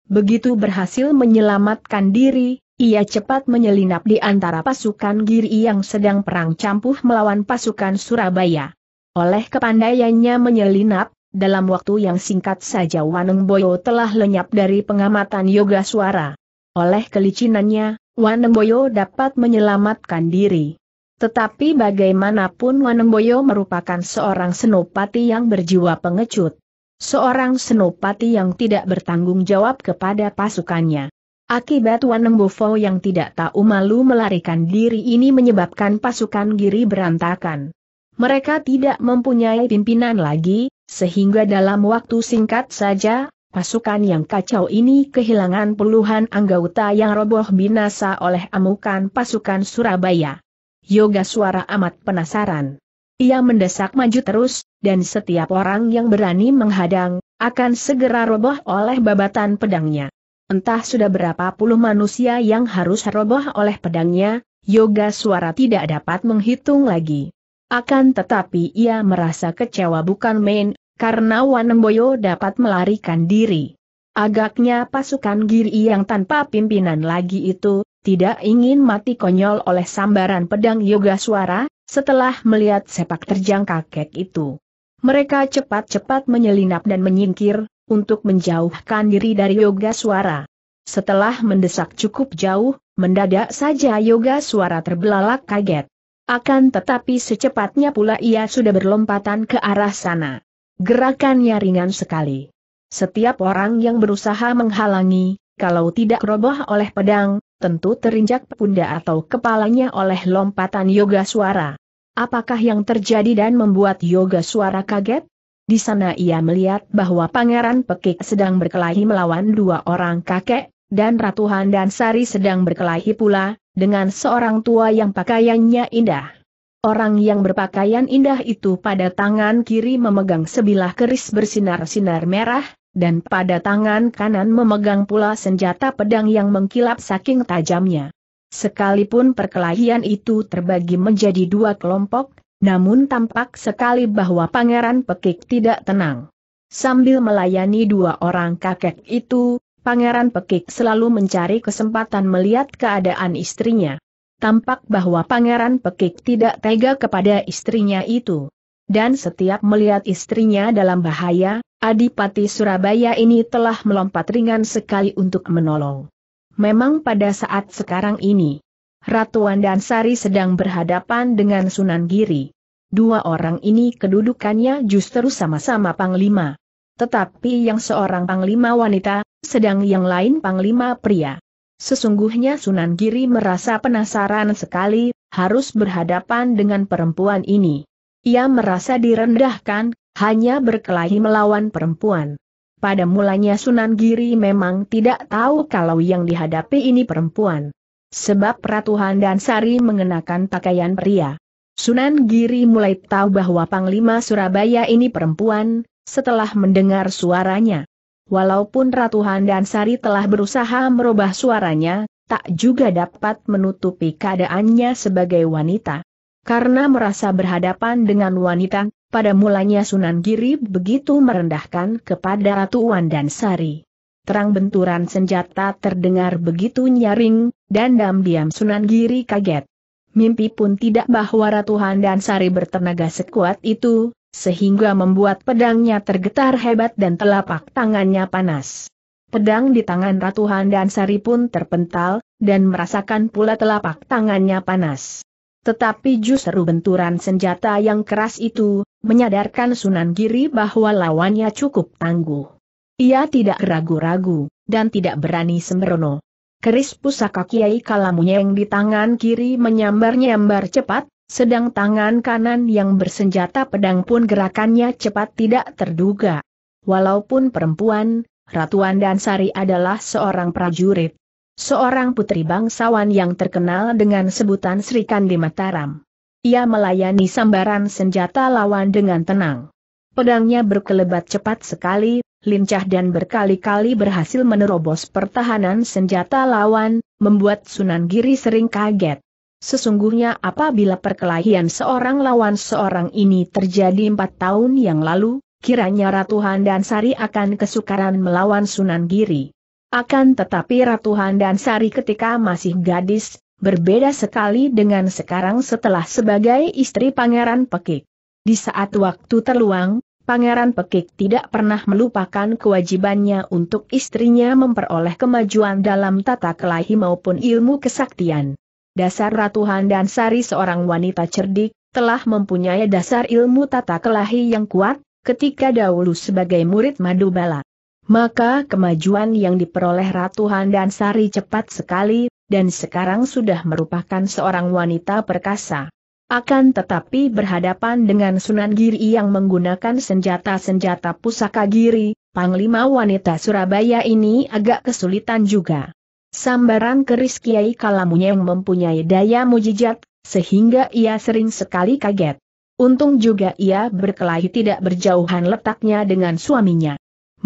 Begitu berhasil menyelamatkan diri, ia cepat menyelinap di antara pasukan Giri yang sedang perang campuh melawan pasukan Surabaya. Oleh kepandaiannya menyelinap, dalam waktu yang singkat saja Wanengboyo telah lenyap dari pengamatan Yogaswara. Oleh kelicinannya, Wanengboyo dapat menyelamatkan diri. Tetapi bagaimanapun Wanengboyo merupakan seorang senopati yang berjiwa pengecut. Seorang senopati yang tidak bertanggung jawab kepada pasukannya. Akibat Wanengboyo yang tidak tahu malu melarikan diri ini menyebabkan pasukan Giri berantakan. Mereka tidak mempunyai pimpinan lagi, sehingga dalam waktu singkat saja, pasukan yang kacau ini kehilangan puluhan anggota yang roboh binasa oleh amukan pasukan Surabaya. Yogaswara amat penasaran. Ia mendesak maju terus, dan setiap orang yang berani menghadang, akan segera roboh oleh babatan pedangnya. Entah sudah berapa puluh manusia yang harus roboh oleh pedangnya, Yogaswara tidak dapat menghitung lagi. Akan tetapi ia merasa kecewa bukan main, karena Wanengboyo dapat melarikan diri. Agaknya pasukan Giri yang tanpa pimpinan lagi itu, tidak ingin mati konyol oleh sambaran pedang Yogaswara, setelah melihat sepak terjang kakek itu. Mereka cepat-cepat menyelinap dan menyingkir, untuk menjauhkan diri dari Yogaswara. Setelah mendesak cukup jauh, mendadak saja Yogaswara terbelalak kaget. Akan tetapi secepatnya pula ia sudah berlompatan ke arah sana. Gerakannya ringan sekali. Setiap orang yang berusaha menghalangi, kalau tidak roboh oleh pedang, tentu terinjak pundak atau kepalanya oleh lompatan Yogaswara. Apakah yang terjadi dan membuat Yogaswara kaget? Di sana ia melihat bahwa Pangeran Pekik sedang berkelahi melawan dua orang kakek, dan Ratu Wandasari sedang berkelahi pula dengan seorang tua yang pakaiannya indah. Orang yang berpakaian indah itu pada tangan kiri memegang sebilah keris bersinar-sinar merah, dan pada tangan kanan memegang pula senjata pedang yang mengkilap saking tajamnya. Sekalipun perkelahian itu terbagi menjadi dua kelompok, namun tampak sekali bahwa Pangeran Pekik tidak tenang. Sambil melayani dua orang kakek itu, Pangeran Pekik selalu mencari kesempatan melihat keadaan istrinya. Tampak bahwa Pangeran Pekik tidak tega kepada istrinya itu. Dan setiap melihat istrinya dalam bahaya, Adipati Surabaya ini telah melompat ringan sekali untuk menolong. Memang pada saat sekarang ini, Ratu Wandasari sedang berhadapan dengan Sunan Giri. Dua orang ini kedudukannya justru sama-sama panglima. Tetapi yang seorang panglima wanita, sedang yang lain panglima pria. Sesungguhnya Sunan Giri merasa penasaran sekali, harus berhadapan dengan perempuan ini. Ia merasa direndahkan, hanya berkelahi melawan perempuan. Pada mulanya Sunan Giri memang tidak tahu kalau yang dihadapi ini perempuan. Sebab Ratu Wandasari mengenakan pakaian pria. Sunan Giri mulai tahu bahwa panglima Surabaya ini perempuan, setelah mendengar suaranya. Walaupun Ratu Wandasari telah berusaha merubah suaranya, tak juga dapat menutupi keadaannya sebagai wanita. Karena merasa berhadapan dengan wanita, pada mulanya Sunan Giri begitu merendahkan kepada Ratu Wandasari. Terang benturan senjata terdengar begitu nyaring, dan diam-diam Sunan Giri kaget. Mimpi pun tidak bahwa Ratu Wandasari bertenaga sekuat itu, sehingga membuat pedangnya tergetar hebat dan telapak tangannya panas. Pedang di tangan Ratu Wandasari pun terpental, dan merasakan pula telapak tangannya panas. Tetapi justru benturan senjata yang keras itu, menyadarkan Sunan Giri bahwa lawannya cukup tangguh. Ia tidak ragu-ragu, dan tidak berani sembrono. Keris pusaka Kiai Kalamunyeng di tangan kiri menyambar-nyambar cepat, sedang tangan kanan yang bersenjata pedang pun gerakannya cepat tidak terduga. Walaupun perempuan, Ratu Wandasari adalah seorang prajurit. Seorang putri bangsawan yang terkenal dengan sebutan Sri Kandi Mataram. Ia melayani sambaran senjata lawan dengan tenang. Pedangnya berkelebat cepat sekali, lincah dan berkali-kali berhasil menerobos pertahanan senjata lawan, membuat Sunan Giri sering kaget. Sesungguhnya apabila perkelahian seorang lawan seorang ini terjadi empat tahun yang lalu, kiranya Ratu Wandasari akan kesukaran melawan Sunan Giri. Akan tetapi Ratu Wandasari ketika masih gadis, berbeda sekali dengan sekarang setelah sebagai istri Pangeran Pekik. Di saat waktu terluang, Pangeran Pekik tidak pernah melupakan kewajibannya untuk istrinya memperoleh kemajuan dalam tata kelahi maupun ilmu kesaktian. Dasar Ratu Wandasari seorang wanita cerdik, telah mempunyai dasar ilmu tata kelahi yang kuat, ketika dahulu sebagai murid Madubala. Maka kemajuan yang diperoleh Ratu Wandasari cepat sekali, dan sekarang sudah merupakan seorang wanita perkasa. Akan tetapi berhadapan dengan Sunan Giri yang menggunakan senjata-senjata pusaka Giri, Panglima Wanita Surabaya ini agak kesulitan juga. Sambaran keris Kiai Kalamunyeng mempunyai daya mujizat, sehingga ia sering sekali kaget. Untung juga ia berkelahi tidak berjauhan letaknya dengan suaminya.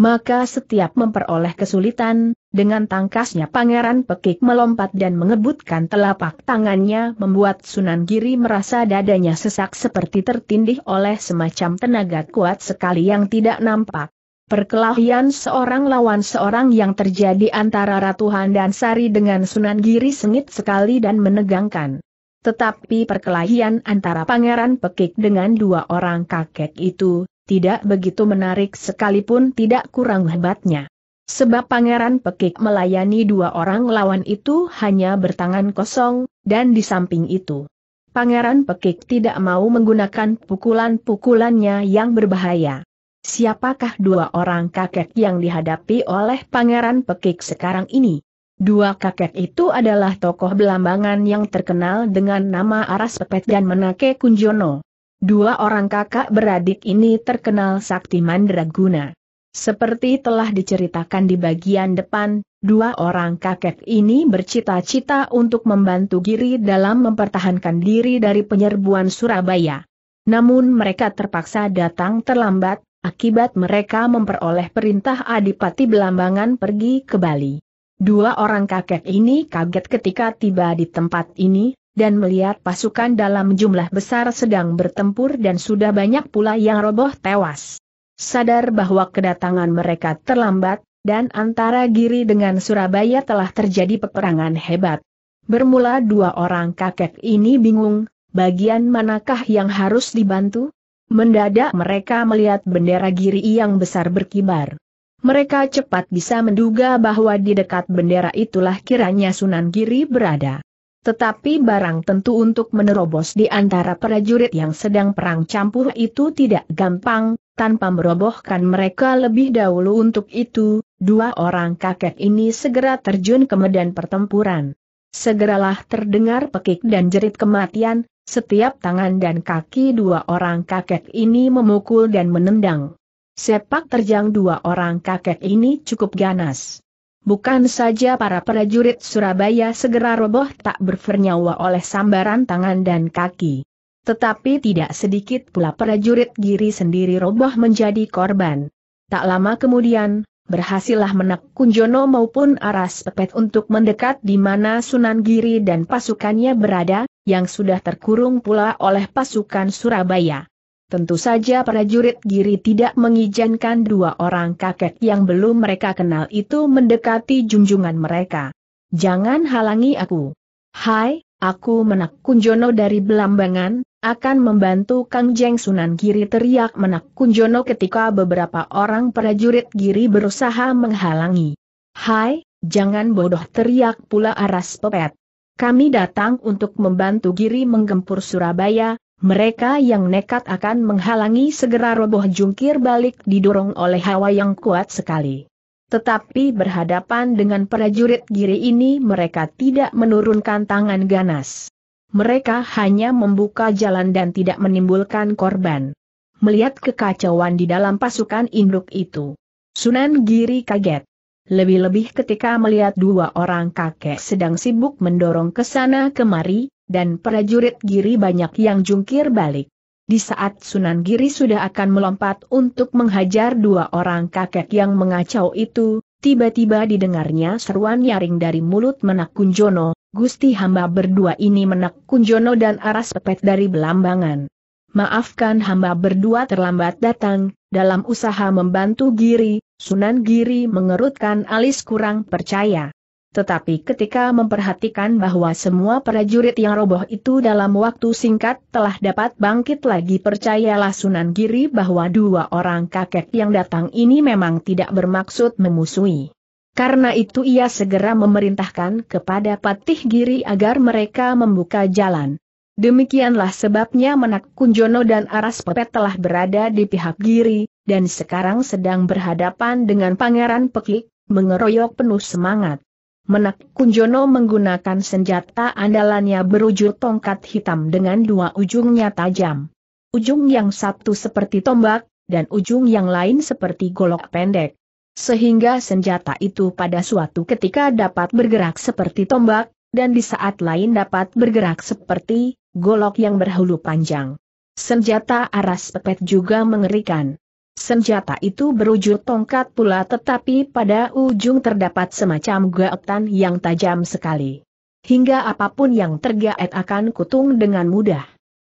Maka setiap memperoleh kesulitan, dengan tangkasnya Pangeran Pekik melompat dan mengebutkan telapak tangannya membuat Sunan Giri merasa dadanya sesak seperti tertindih oleh semacam tenaga kuat sekali yang tidak nampak. Perkelahian seorang lawan seorang yang terjadi antara Ratu Wandasari dengan Sunan Giri sengit sekali dan menegangkan. Tetapi perkelahian antara Pangeran Pekik dengan dua orang kakek itu tidak begitu menarik sekalipun tidak kurang hebatnya. Sebab Pangeran Pekik melayani dua orang lawan itu hanya bertangan kosong, dan di samping itu, Pangeran Pekik tidak mau menggunakan pukulan-pukulannya yang berbahaya. Siapakah dua orang kakek yang dihadapi oleh Pangeran Pekik sekarang ini? Dua kakek itu adalah tokoh Blambangan yang terkenal dengan nama Aras Pepet dan Menak Kunjono. Dua orang kakak beradik ini terkenal sakti mandraguna. Seperti telah diceritakan di bagian depan, dua orang kakek ini bercita-cita untuk membantu Giri dalam mempertahankan diri dari penyerbuan Surabaya. Namun mereka terpaksa datang terlambat, akibat mereka memperoleh perintah Adipati Blambangan pergi ke Bali. Dua orang kakek ini kaget ketika tiba di tempat ini, dan melihat pasukan dalam jumlah besar sedang bertempur dan sudah banyak pula yang roboh tewas. Sadar bahwa kedatangan mereka terlambat, dan antara Giri dengan Surabaya telah terjadi peperangan hebat. Bermula dua orang kakek ini bingung, bagian manakah yang harus dibantu? Mendadak mereka melihat bendera Giri yang besar berkibar. Mereka cepat bisa menduga bahwa di dekat bendera itulah kiranya Sunan Giri berada. Tetapi barang tentu untuk menerobos di antara prajurit yang sedang perang campur itu tidak gampang, tanpa merobohkan mereka lebih dahulu untuk itu, dua orang kakek ini segera terjun ke medan pertempuran. Segeralah terdengar pekik dan jerit kematian, setiap tangan dan kaki dua orang kakek ini memukul dan menendang. Sepak terjang dua orang kakek ini cukup ganas. Bukan saja para prajurit Surabaya segera roboh tak bernyawa oleh sambaran tangan dan kaki. Tetapi tidak sedikit pula prajurit Giri sendiri roboh menjadi korban. Tak lama kemudian, berhasillah Menak Kunjono maupun Aras Pepet untuk mendekat di mana Sunan Giri dan pasukannya berada, yang sudah terkurung pula oleh pasukan Surabaya. Tentu saja prajurit Giri tidak mengizinkan dua orang kakek yang belum mereka kenal itu mendekati junjungan mereka. Jangan halangi aku. Hai, aku Menak Kunjono dari Blambangan, akan membantu Kang Jeng Sunan Giri, teriak Menak Kunjono ketika beberapa orang prajurit Giri berusaha menghalangi. Hai, jangan bodoh, teriak pula Aras Pepet. Kami datang untuk membantu Giri menggempur Surabaya, Mereka yang nekat akan menghalangi segera roboh jungkir balik didorong oleh hawa yang kuat sekali. Tetapi berhadapan dengan prajurit Giri ini mereka tidak menurunkan tangan ganas. Mereka hanya membuka jalan dan tidak menimbulkan korban. Melihat kekacauan di dalam pasukan induk itu, Sunan Giri kaget. Lebih-lebih ketika melihat dua orang kakek sedang sibuk mendorong ke sana kemari, dan prajurit Giri banyak yang jungkir balik. Di saat Sunan Giri sudah akan melompat untuk menghajar dua orang kakek yang mengacau itu, tiba-tiba didengarnya seruan nyaring dari mulut Menak Kunjono, "Gusti, hamba berdua ini Menak Kunjono dan Aras Pepet dari Blambangan. Maafkan hamba berdua terlambat datang." Dalam usaha membantu Giri, Sunan Giri mengerutkan alis kurang percaya. Tetapi ketika memperhatikan bahwa semua prajurit yang roboh itu dalam waktu singkat telah dapat bangkit lagi, percayalah Sunan Giri bahwa dua orang kakek yang datang ini memang tidak bermaksud memusuhi. Karena itu ia segera memerintahkan kepada Patih Giri agar mereka membuka jalan. Demikianlah sebabnya Menak Kunjono dan Aras Pepet telah berada di pihak Giri, dan sekarang sedang berhadapan dengan Pangeran Pekik, mengeroyok penuh semangat. Menak Kunjono menggunakan senjata andalannya berujul tongkat hitam dengan dua ujungnya tajam. Ujung yang satu seperti tombak, dan ujung yang lain seperti golok pendek. Sehingga senjata itu pada suatu ketika dapat bergerak seperti tombak, dan di saat lain dapat bergerak seperti golok yang berhulu panjang. Senjata Aras Pepet juga mengerikan. Senjata itu berujul tongkat pula, tetapi pada ujung terdapat semacam gaetan yang tajam sekali. Hingga apapun yang tergaet akan kutung dengan mudah.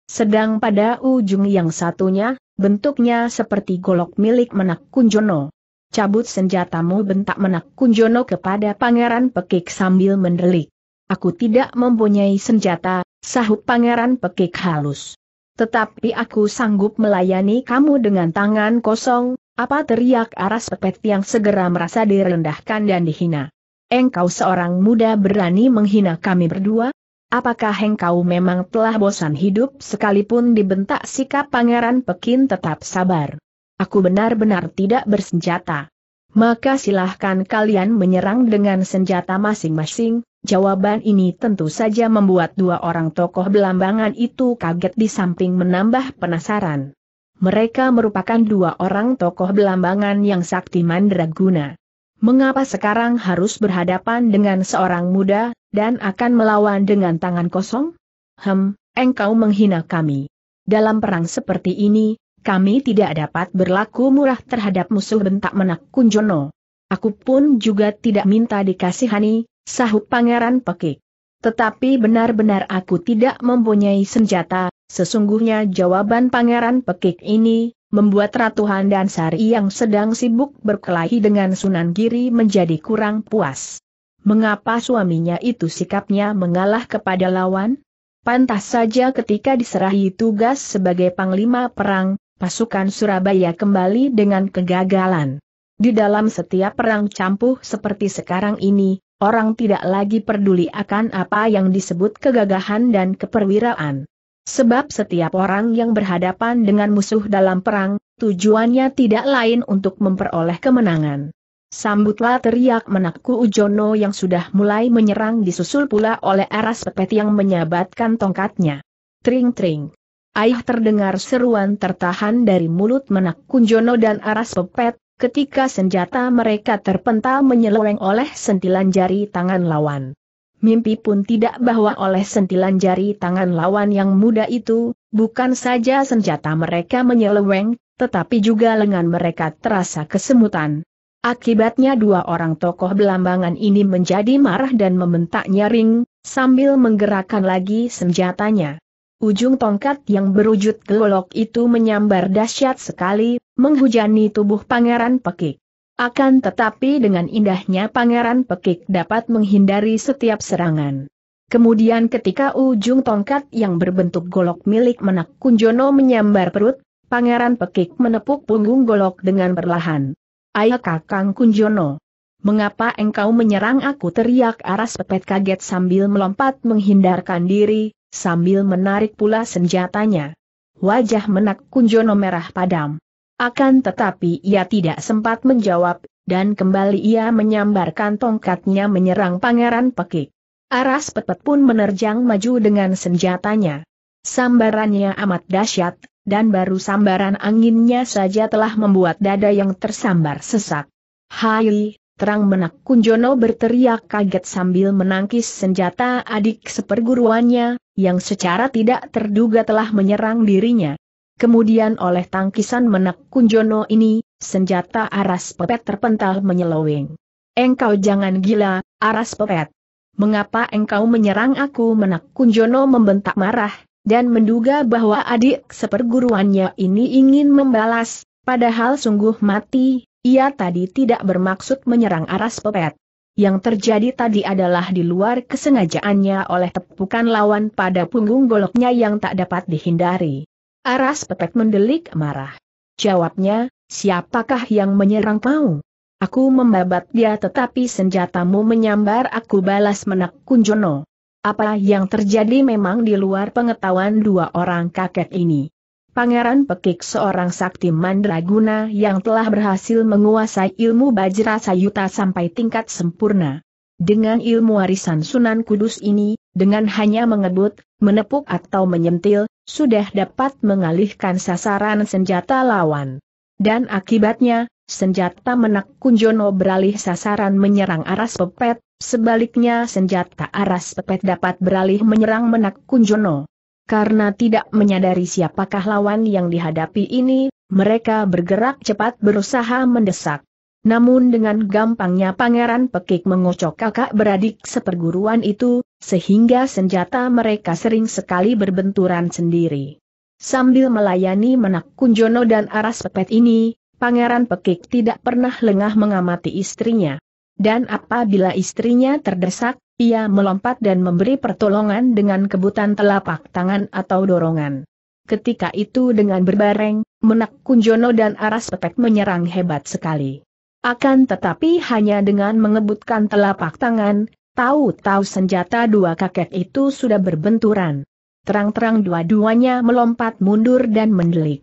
Sedang pada ujung yang satunya, bentuknya seperti golok milik Menak Kunjono. "Cabut senjatamu," bentak Menak Kunjono kepada Pangeran Pekik sambil mendelik. "Aku tidak mempunyai senjata," sahut Pangeran Pekik halus. "Tetapi aku sanggup melayani kamu dengan tangan kosong." "Apa?" teriak Aras Pepet yang segera merasa direndahkan dan dihina. "Engkau seorang muda berani menghina kami berdua? Apakah engkau memang telah bosan hidup?" Sekalipun dibentak, sikap Pangeran Pekin tetap sabar. "Aku benar-benar tidak bersenjata." "Maka silahkan kalian menyerang dengan senjata masing-masing." Jawaban ini tentu saja membuat dua orang tokoh Blambangan itu kaget di samping menambah penasaran. Mereka merupakan dua orang tokoh Blambangan yang sakti mandraguna. Mengapa sekarang harus berhadapan dengan seorang muda, dan akan melawan dengan tangan kosong? "Hem, engkau menghina kami. Dalam perang seperti ini, kami tidak dapat berlaku murah terhadap musuh," bentak Menak Kunjono. "Aku pun juga tidak minta dikasihani," sahut Pangeran Pekik. "Tetapi benar-benar aku tidak mempunyai senjata." Sesungguhnya jawaban Pangeran Pekik ini membuat Ratu Wandasari yang sedang sibuk berkelahi dengan Sunan Giri menjadi kurang puas. Mengapa suaminya itu sikapnya mengalah kepada lawan? Pantas saja ketika diserahi tugas sebagai panglima perang, pasukan Surabaya kembali dengan kegagalan. Di dalam setiap perang campuh seperti sekarang ini, orang tidak lagi peduli akan apa yang disebut kegagahan dan keperwiraan. Sebab setiap orang yang berhadapan dengan musuh dalam perang, tujuannya tidak lain untuk memperoleh kemenangan. "Sambutlah!" teriak Menak Kunjono yang sudah mulai menyerang, disusul pula oleh Aras Pepet yang menyabatkan tongkatnya. Tring-tring. Aih, terdengar seruan tertahan dari mulut Menak Kunjono dan Aras Pepet, ketika senjata mereka terpental menyeleweng oleh sentilan jari tangan lawan. Mimpi pun tidak bahwa oleh sentilan jari tangan lawan yang muda itu, bukan saja senjata mereka menyeleweng, tetapi juga lengan mereka terasa kesemutan. Akibatnya dua orang tokoh Blambangan ini menjadi marah dan membentak nyaring, sambil menggerakkan lagi senjatanya. Ujung tongkat yang berujud golok itu menyambar dahsyat sekali, menghujani tubuh Pangeran Pekik. Akan tetapi dengan indahnya Pangeran Pekik dapat menghindari setiap serangan. Kemudian ketika ujung tongkat yang berbentuk golok milik Menak Kunjono menyambar perut, Pangeran Pekik menepuk punggung golok dengan perlahan. "Ayah Kakang Kunjono, mengapa engkau menyerang aku?" teriak Aras Pepet kaget sambil melompat menghindarkan diri, sambil menarik pula senjatanya. wajah Menak Kunjono merah padam. Akan tetapi ia tidak sempat menjawab, dan kembali ia menyambarkan tongkatnya menyerang Pangeran Pekik. Aras Pepet pun menerjang maju dengan senjatanya. Sambarannya amat dahsyat, dan baru sambaran anginnya saja telah membuat dada yang tersambar sesak. "Hai!" terang Menak Kunjono berteriak kaget sambil menangkis senjata adik seperguruannya, yang secara tidak terduga telah menyerang dirinya. Kemudian oleh tangkisan Menak Kunjono ini, senjata Aras Pepet terpental menyeloweng. "Engkau jangan gila, Aras Pepet. Mengapa engkau menyerang aku?" Menak Kunjono membentak marah, dan menduga bahwa adik seperguruannya ini ingin membalas, padahal sungguh mati, ia tadi tidak bermaksud menyerang Aras Pepet. Yang terjadi tadi adalah di luar kesengajaannya oleh tepukan lawan pada punggung goloknya yang tak dapat dihindari. Aras Pepet mendelik marah. Jawabnya, "Siapakah yang menyerang kau? Aku membabat dia tetapi senjatamu menyambar aku," balas Menak Kunjono. Apa yang terjadi memang di luar pengetahuan dua orang kakek ini. Pangeran Pekik seorang sakti mandraguna yang telah berhasil menguasai ilmu Bajra Sayuta sampai tingkat sempurna. Dengan ilmu warisan Sunan Kudus ini, dengan hanya mengebut, menepuk atau menyentil, sudah dapat mengalihkan sasaran senjata lawan. Dan akibatnya, senjata Menak Kunjono beralih sasaran menyerang Aras Pepet. Sebaliknya senjata Aras Pepet dapat beralih menyerang Menak Kunjono. Karena tidak menyadari siapakah lawan yang dihadapi ini, mereka bergerak cepat berusaha mendesak. Namun dengan gampangnya Pangeran Pekik mengocok kakak beradik seperguruan itu, sehingga senjata mereka sering sekali berbenturan sendiri. Sambil melayani Menak Kunjono dan Aras Pepet ini, Pangeran Pekik tidak pernah lengah mengamati istrinya. Dan apabila istrinya terdesak, ia melompat dan memberi pertolongan dengan kebutan telapak tangan atau dorongan. Ketika itu dengan berbareng, Menak Kunjono dan Aras Pepet menyerang hebat sekali. Akan tetapi hanya dengan mengebutkan telapak tangan, tahu-tahu senjata dua kakek itu sudah berbenturan. Terang-terang dua-duanya melompat mundur dan mendelik.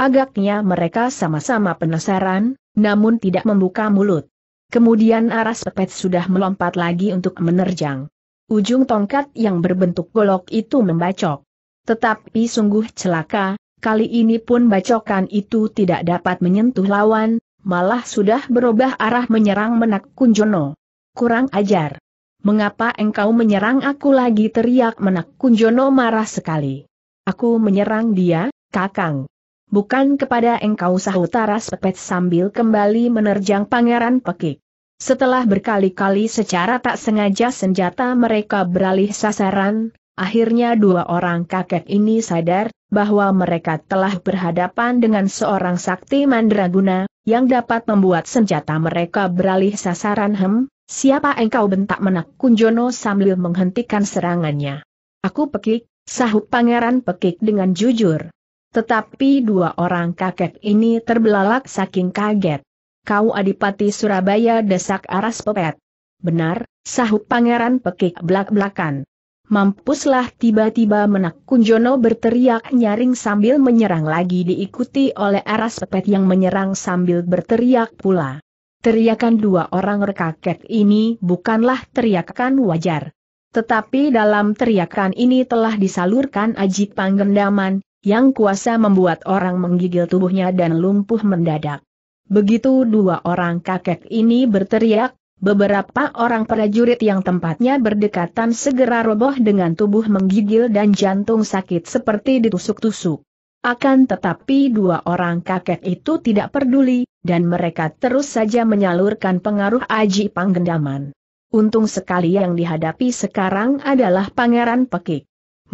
Agaknya mereka sama-sama penasaran, namun tidak membuka mulut. Kemudian Aras Pepet sudah melompat lagi untuk menerjang. Ujung tongkat yang berbentuk golok itu membacok. Tetapi sungguh celaka, kali ini pun bacokan itu tidak dapat menyentuh lawan, malah sudah berubah arah menyerang Menak Kunjono. "Kurang ajar. Mengapa engkau menyerang aku lagi?" teriak Menak Kunjono marah sekali. "Aku menyerang dia, Kakang. Bukan kepada engkau," sahut Aras Pepet sambil kembali menerjang Pangeran Pekik. Setelah berkali-kali secara tak sengaja senjata mereka beralih sasaran, akhirnya dua orang kakek ini sadar bahwa mereka telah berhadapan dengan seorang sakti mandraguna, yang dapat membuat senjata mereka beralih sasaran. "Hem, siapa engkau?" bentak Menak Kunjono sambil menghentikan serangannya. "Aku Pekik," sahut Pangeran Pekik dengan jujur. Tetapi dua orang kakek ini terbelalak saking kaget. "Kau Adipati Surabaya?" desak Aras Pepet. "Benar," sahut Pangeran Pekik belak-belakan. "Mampuslah!" tiba-tiba Menak Kunjono berteriak nyaring sambil menyerang lagi diikuti oleh Aras Pepet yang menyerang sambil berteriak pula. Teriakan dua orang kakek ini bukanlah teriakan wajar. Tetapi dalam teriakan ini telah disalurkan Aji Panggendaman, yang kuasa membuat orang menggigil tubuhnya dan lumpuh mendadak. Begitu dua orang kakek ini berteriak, beberapa orang prajurit yang tempatnya berdekatan segera roboh dengan tubuh menggigil dan jantung sakit seperti ditusuk-tusuk. Akan tetapi dua orang kakek itu tidak peduli, dan mereka terus saja menyalurkan pengaruh Aji Panggendaman. Untung sekali yang dihadapi sekarang adalah Pangeran Pekik.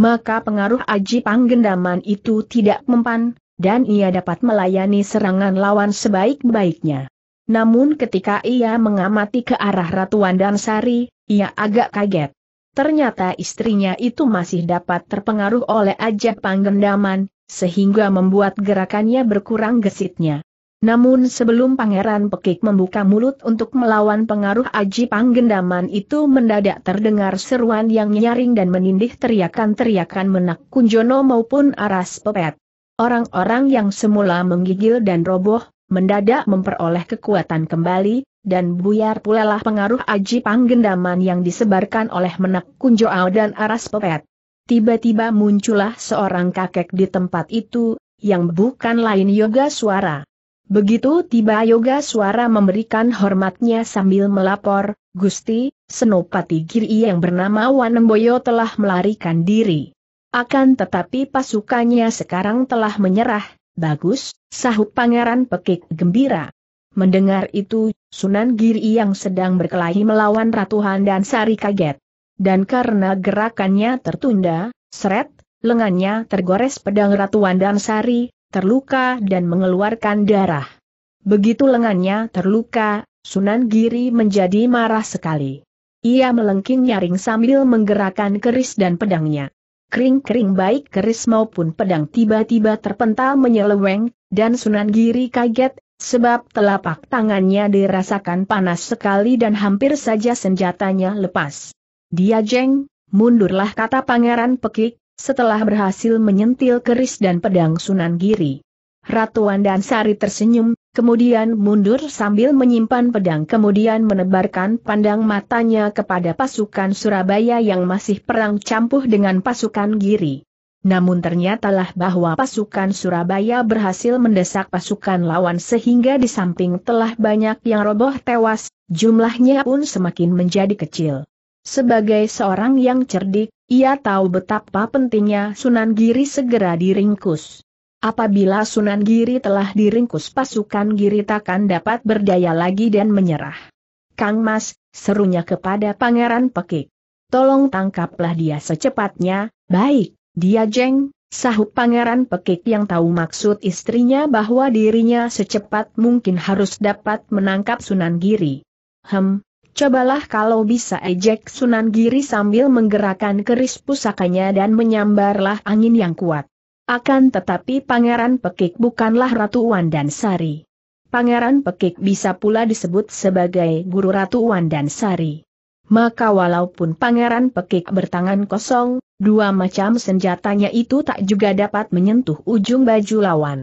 Maka pengaruh Aji Panggendaman itu tidak mempan, dan ia dapat melayani serangan lawan sebaik-baiknya. Namun ketika ia mengamati ke arah Ratu Wandasari, ia agak kaget. Ternyata istrinya itu masih dapat terpengaruh oleh Aji Panggendaman, sehingga membuat gerakannya berkurang gesitnya. Namun sebelum Pangeran Pekik membuka mulut untuk melawan pengaruh Aji Panggendaman itu, mendadak terdengar seruan yang nyaring dan menindih teriakan-teriakan Menak Kunjono maupun Aras Pepet. Orang-orang yang semula menggigil dan roboh, mendadak memperoleh kekuatan kembali, dan buyar pula lah pengaruh Aji Panggendaman yang disebarkan oleh Menak Kunjono dan Aras Pepet. Tiba-tiba muncullah seorang kakek di tempat itu, yang bukan lain Yogaswara. Begitu tiba Yogaswara memberikan hormatnya sambil melapor, "Gusti, Senopati Giri yang bernama Wanengboyo telah melarikan diri. Akan tetapi pasukannya sekarang telah menyerah." "Bagus," sahut Pangeran Pekik gembira. Mendengar itu, Sunan Giri yang sedang berkelahi melawan Ratu Wandasari kaget. Dan karena gerakannya tertunda, seret, lengannya tergores pedang Ratu Wandasari, terluka dan mengeluarkan darah. Begitu lengannya terluka, Sunan Giri menjadi marah sekali. Ia melengking nyaring sambil menggerakkan keris dan pedangnya. Kering-kering baik keris maupun pedang tiba-tiba terpental menyeleweng, dan Sunan Giri kaget, sebab telapak tangannya dirasakan panas sekali dan hampir saja senjatanya lepas. "Dia jeng, mundurlah," kata Pangeran Pekik, setelah berhasil menyentil keris dan pedang Sunan Giri. Ratu Wandasari tersenyum, kemudian mundur sambil menyimpan pedang kemudian menebarkan pandang matanya kepada pasukan Surabaya yang masih perang campur dengan pasukan Giri. Namun ternyatalah bahwa pasukan Surabaya berhasil mendesak pasukan lawan sehingga di samping telah banyak yang roboh tewas, jumlahnya pun semakin menjadi kecil. Sebagai seorang yang cerdik, ia tahu betapa pentingnya Sunan Giri segera diringkus. Apabila Sunan Giri telah diringkus pasukan Giri takkan dapat berdaya lagi dan menyerah. "Kang Mas," serunya kepada Pangeran Pekik. "Tolong tangkaplah dia secepatnya." "Baik, dia jeng," sahut Pangeran Pekik yang tahu maksud istrinya bahwa dirinya secepat mungkin harus dapat menangkap Sunan Giri. "Hem, cobalah kalau bisa," ejek Sunan Giri sambil menggerakkan keris pusakanya dan menyambarlah angin yang kuat. Akan tetapi Pangeran Pekik bukanlah Ratu Wandasari. Pangeran Pekik bisa pula disebut sebagai guru Ratu Wandasari. Maka walaupun Pangeran Pekik bertangan kosong, dua macam senjatanya itu tak juga dapat menyentuh ujung baju lawan.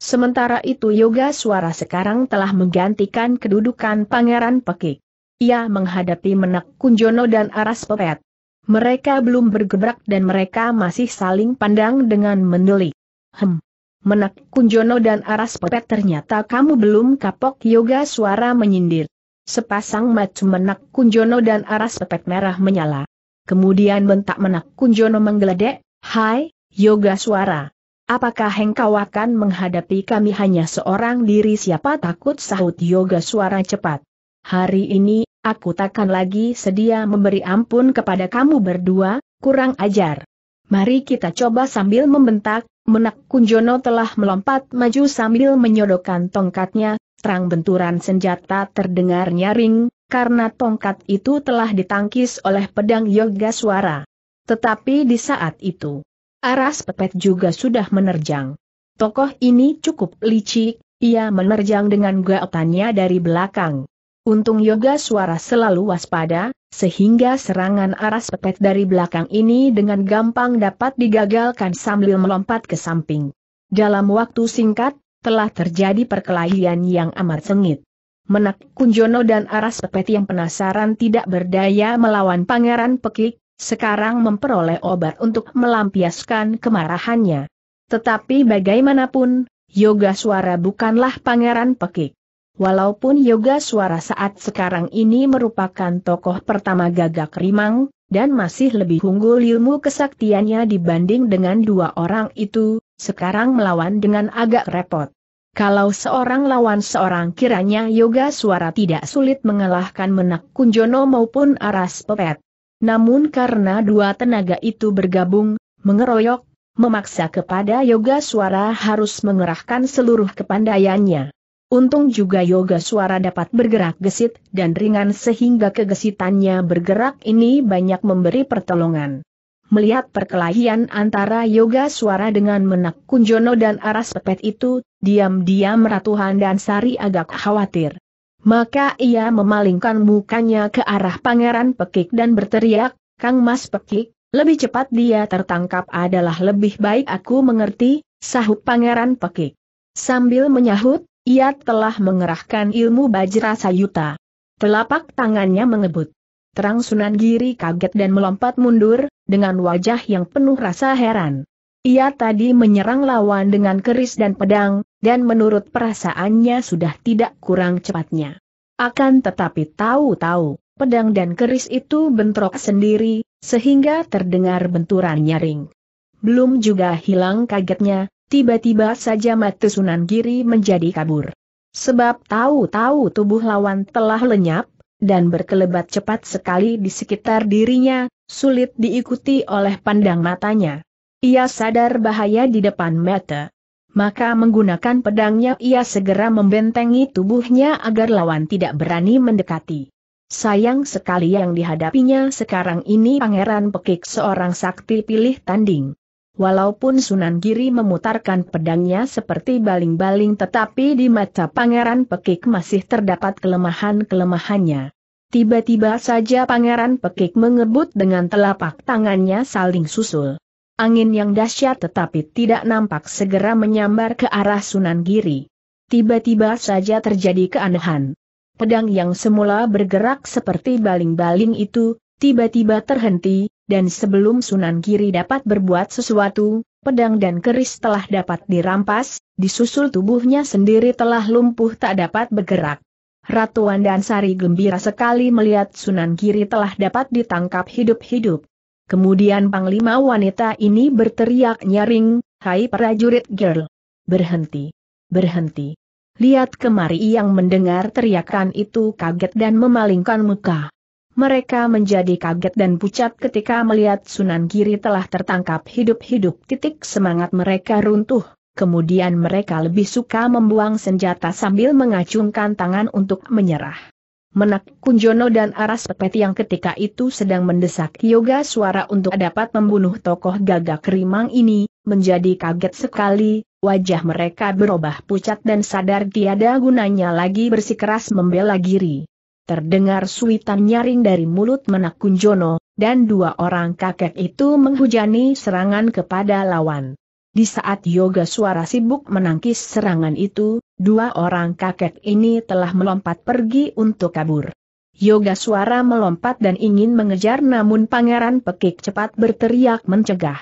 Sementara itu Yogaswara sekarang telah menggantikan kedudukan Pangeran Pekik. Ia menghadapi Menak Kunjono dan Aras Pepet. Mereka belum bergebrak dan mereka masih saling pandang dengan mendelik. "Hem, Menak Kunjono dan Aras Pepet, ternyata kamu belum kapok," Yogaswara menyindir. Sepasang mata Menak Kunjono dan Aras Pepet merah menyala. Kemudian bentak Menak Kunjono menggeledek, "Hai, Yogaswara, apakah engkau akan menghadapi kami hanya seorang diri?" "Siapa takut," sahut Yogaswara cepat. "Hari ini aku takkan lagi sedia memberi ampun kepada kamu berdua, kurang ajar. Mari kita coba." Sambil membentak, Menak Kunjono telah melompat maju sambil menyodokkan tongkatnya, terang benturan senjata terdengar nyaring, karena tongkat itu telah ditangkis oleh pedang Yogaswara. Tetapi di saat itu, Aras Pepet juga sudah menerjang. Tokoh ini cukup licik, ia menerjang dengan gaotannya dari belakang. Untung Yogaswara selalu waspada, sehingga serangan Aras Pepet dari belakang ini dengan gampang dapat digagalkan sambil melompat ke samping. Dalam waktu singkat, telah terjadi perkelahian yang amat sengit. Menak Kunjono dan Aras Pepet yang penasaran tidak berdaya melawan Pangeran Pekik, sekarang memperoleh obat untuk melampiaskan kemarahannya. Tetapi bagaimanapun, Yogaswara bukanlah Pangeran Pekik. Walaupun Yogaswara saat sekarang ini merupakan tokoh pertama Gagak Kerimang, dan masih lebih unggul ilmu kesaktiannya dibanding dengan dua orang itu, sekarang melawan dengan agak repot. Kalau seorang lawan seorang kiranya Yogaswara tidak sulit mengalahkan Menak Kunjono maupun Aras Pepet. Namun karena dua tenaga itu bergabung, mengeroyok, memaksa kepada Yogaswara harus mengerahkan seluruh kepandaiannya. Untung juga Yogaswara dapat bergerak gesit dan ringan sehingga kegesitannya bergerak ini banyak memberi pertolongan. Melihat perkelahian antara Yogaswara dengan Menak Kunjono dan Aras Pepet itu, diam-diam Ratu Wandasari agak khawatir. Maka ia memalingkan mukanya ke arah Pangeran Pekik dan berteriak, "Kang Mas Pekik, lebih cepat dia tertangkap adalah lebih baik." "Aku mengerti," sahut Pangeran Pekik. Sambil menyahut, ia telah mengerahkan ilmu Bajra Sayuta. Telapak tangannya mengebut. Terang Sunan Giri kaget dan melompat mundur, dengan wajah yang penuh rasa heran. Ia tadi menyerang lawan dengan keris dan pedang, dan menurut perasaannya sudah tidak kurang cepatnya. Akan tetapi tahu-tahu, pedang dan keris itu bentrok sendiri, sehingga terdengar benturan nyaring. Belum juga hilang kagetnya, tiba-tiba saja mata Sunan Giri menjadi kabur. Sebab tahu-tahu tubuh lawan telah lenyap, dan berkelebat cepat sekali di sekitar dirinya, sulit diikuti oleh pandang matanya. Ia sadar bahaya di depan mata. Maka menggunakan pedangnya ia segera membentengi tubuhnya agar lawan tidak berani mendekati. Sayang sekali yang dihadapinya sekarang ini Pangeran Pekik seorang sakti pilih tanding. Walaupun Sunan Giri memutarkan pedangnya seperti baling-baling tetapi di mata Pangeran Pekik masih terdapat kelemahan-kelemahannya. Tiba-tiba saja Pangeran Pekik mengebut dengan telapak tangannya saling susul. Angin yang dahsyat tetapi tidak nampak segera menyambar ke arah Sunan Giri. Tiba-tiba saja terjadi keanehan. Pedang yang semula bergerak seperti baling-baling itu, tiba-tiba terhenti. Dan sebelum Sunan Giri dapat berbuat sesuatu, pedang dan keris telah dapat dirampas, disusul tubuhnya sendiri telah lumpuh tak dapat bergerak. Ratu Wandasari gembira sekali melihat Sunan Giri telah dapat ditangkap hidup-hidup. Kemudian panglima wanita ini berteriak nyaring, "Hai prajurit girl! Berhenti! Berhenti!" Lihat kemari yang mendengar teriakan itu kaget dan memalingkan muka. Mereka menjadi kaget dan pucat ketika melihat Sunan Giri telah tertangkap hidup-hidup. Titik semangat mereka runtuh, kemudian mereka lebih suka membuang senjata sambil mengacungkan tangan untuk menyerah. Menak Kunjono dan Aras Pepet yang ketika itu sedang mendesak Yogaswara untuk dapat membunuh tokoh Gagak Kerimang ini, menjadi kaget sekali, wajah mereka berubah pucat dan sadar tiada gunanya lagi bersikeras membela Giri. Terdengar suitan nyaring dari mulut Menak Kunjono, dan dua orang kakek itu menghujani serangan kepada lawan. Di saat Yogaswara sibuk menangkis serangan itu, dua orang kakek ini telah melompat pergi untuk kabur. Yogaswara melompat dan ingin mengejar namun Pangeran Pekik cepat berteriak mencegah.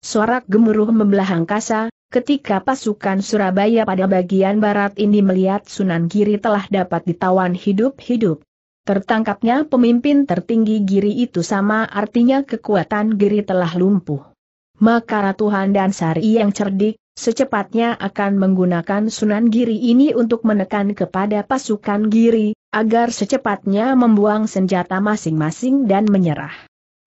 Sorak gemuruh membelah angkasa. Ketika pasukan Surabaya pada bagian barat ini melihat Sunan Giri telah dapat ditawan hidup-hidup. Tertangkapnya pemimpin tertinggi Giri itu sama artinya kekuatan Giri telah lumpuh. Maka Ratu Wandasari yang cerdik, secepatnya akan menggunakan Sunan Giri ini untuk menekan kepada pasukan Giri, agar secepatnya membuang senjata masing-masing dan menyerah.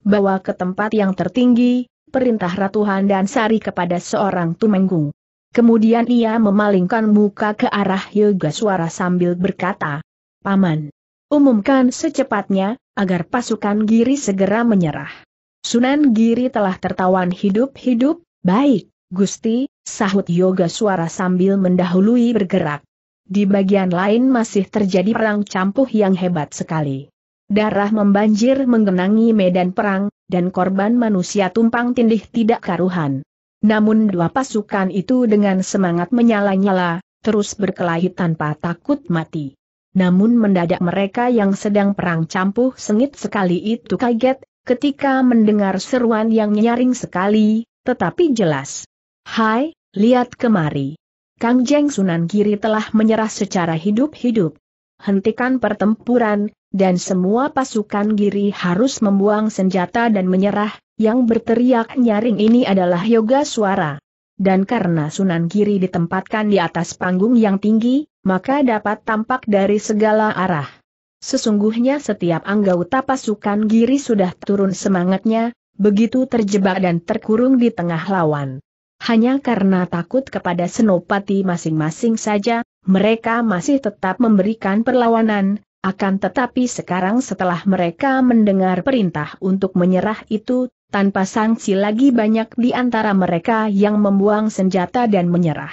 Bawa ke tempat yang tertinggi. Perintah Ratu Wandasari kepada seorang Tumenggung. Kemudian ia memalingkan muka ke arah Yogaswara sambil berkata, "Paman, umumkan secepatnya, agar pasukan Giri segera menyerah. Sunan Giri telah tertawan hidup-hidup." "Baik, Gusti," sahut Yogaswara sambil mendahului bergerak. Di bagian lain masih terjadi perang campuh yang hebat sekali. Darah membanjir menggenangi medan perang, dan korban manusia tumpang tindih tidak karuhan. Namun dua pasukan itu dengan semangat menyala-nyala, terus berkelahi tanpa takut mati. Namun mendadak mereka yang sedang perang campuh sengit sekali itu kaget, ketika mendengar seruan yang nyaring sekali, tetapi jelas. "Hai, lihat kemari. Kang Jeng Sunan Giri telah menyerah secara hidup-hidup. Hentikan pertempuran." Dan semua pasukan Giri harus membuang senjata dan menyerah, yang berteriak nyaring ini adalah Yogaswara. Dan karena Sunan Giri ditempatkan di atas panggung yang tinggi, maka dapat tampak dari segala arah. Sesungguhnya setiap anggota pasukan Giri sudah turun semangatnya, begitu terjebak dan terkurung di tengah lawan. Hanya karena takut kepada senopati masing-masing saja, mereka masih tetap memberikan perlawanan. Akan tetapi sekarang setelah mereka mendengar perintah untuk menyerah itu, tanpa sanksi lagi banyak di antara mereka yang membuang senjata dan menyerah.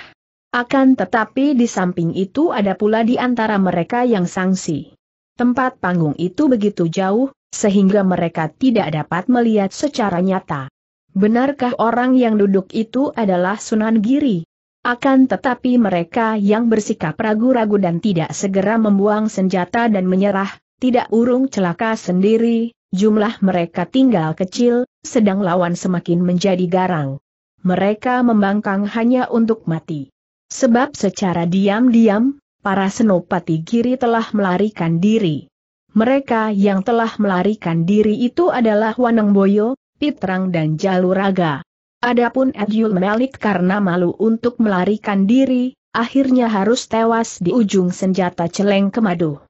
Akan tetapi di samping itu ada pula di antara mereka yang sanksi. Tempat panggung itu begitu jauh, sehingga mereka tidak dapat melihat secara nyata. Benarkah orang yang duduk itu adalah Sunan Giri? Akan tetapi mereka yang bersikap ragu-ragu dan tidak segera membuang senjata dan menyerah, tidak urung celaka sendiri, jumlah mereka tinggal kecil, sedang lawan semakin menjadi garang. Mereka membangkang hanya untuk mati. Sebab secara diam-diam, para senopati Giri telah melarikan diri. Mereka yang telah melarikan diri itu adalah Wanengboyo, Pitrang dan Jaluraga. Adapun Abdul Malik karena malu untuk melarikan diri, akhirnya harus tewas di ujung senjata Celeng Kemadu.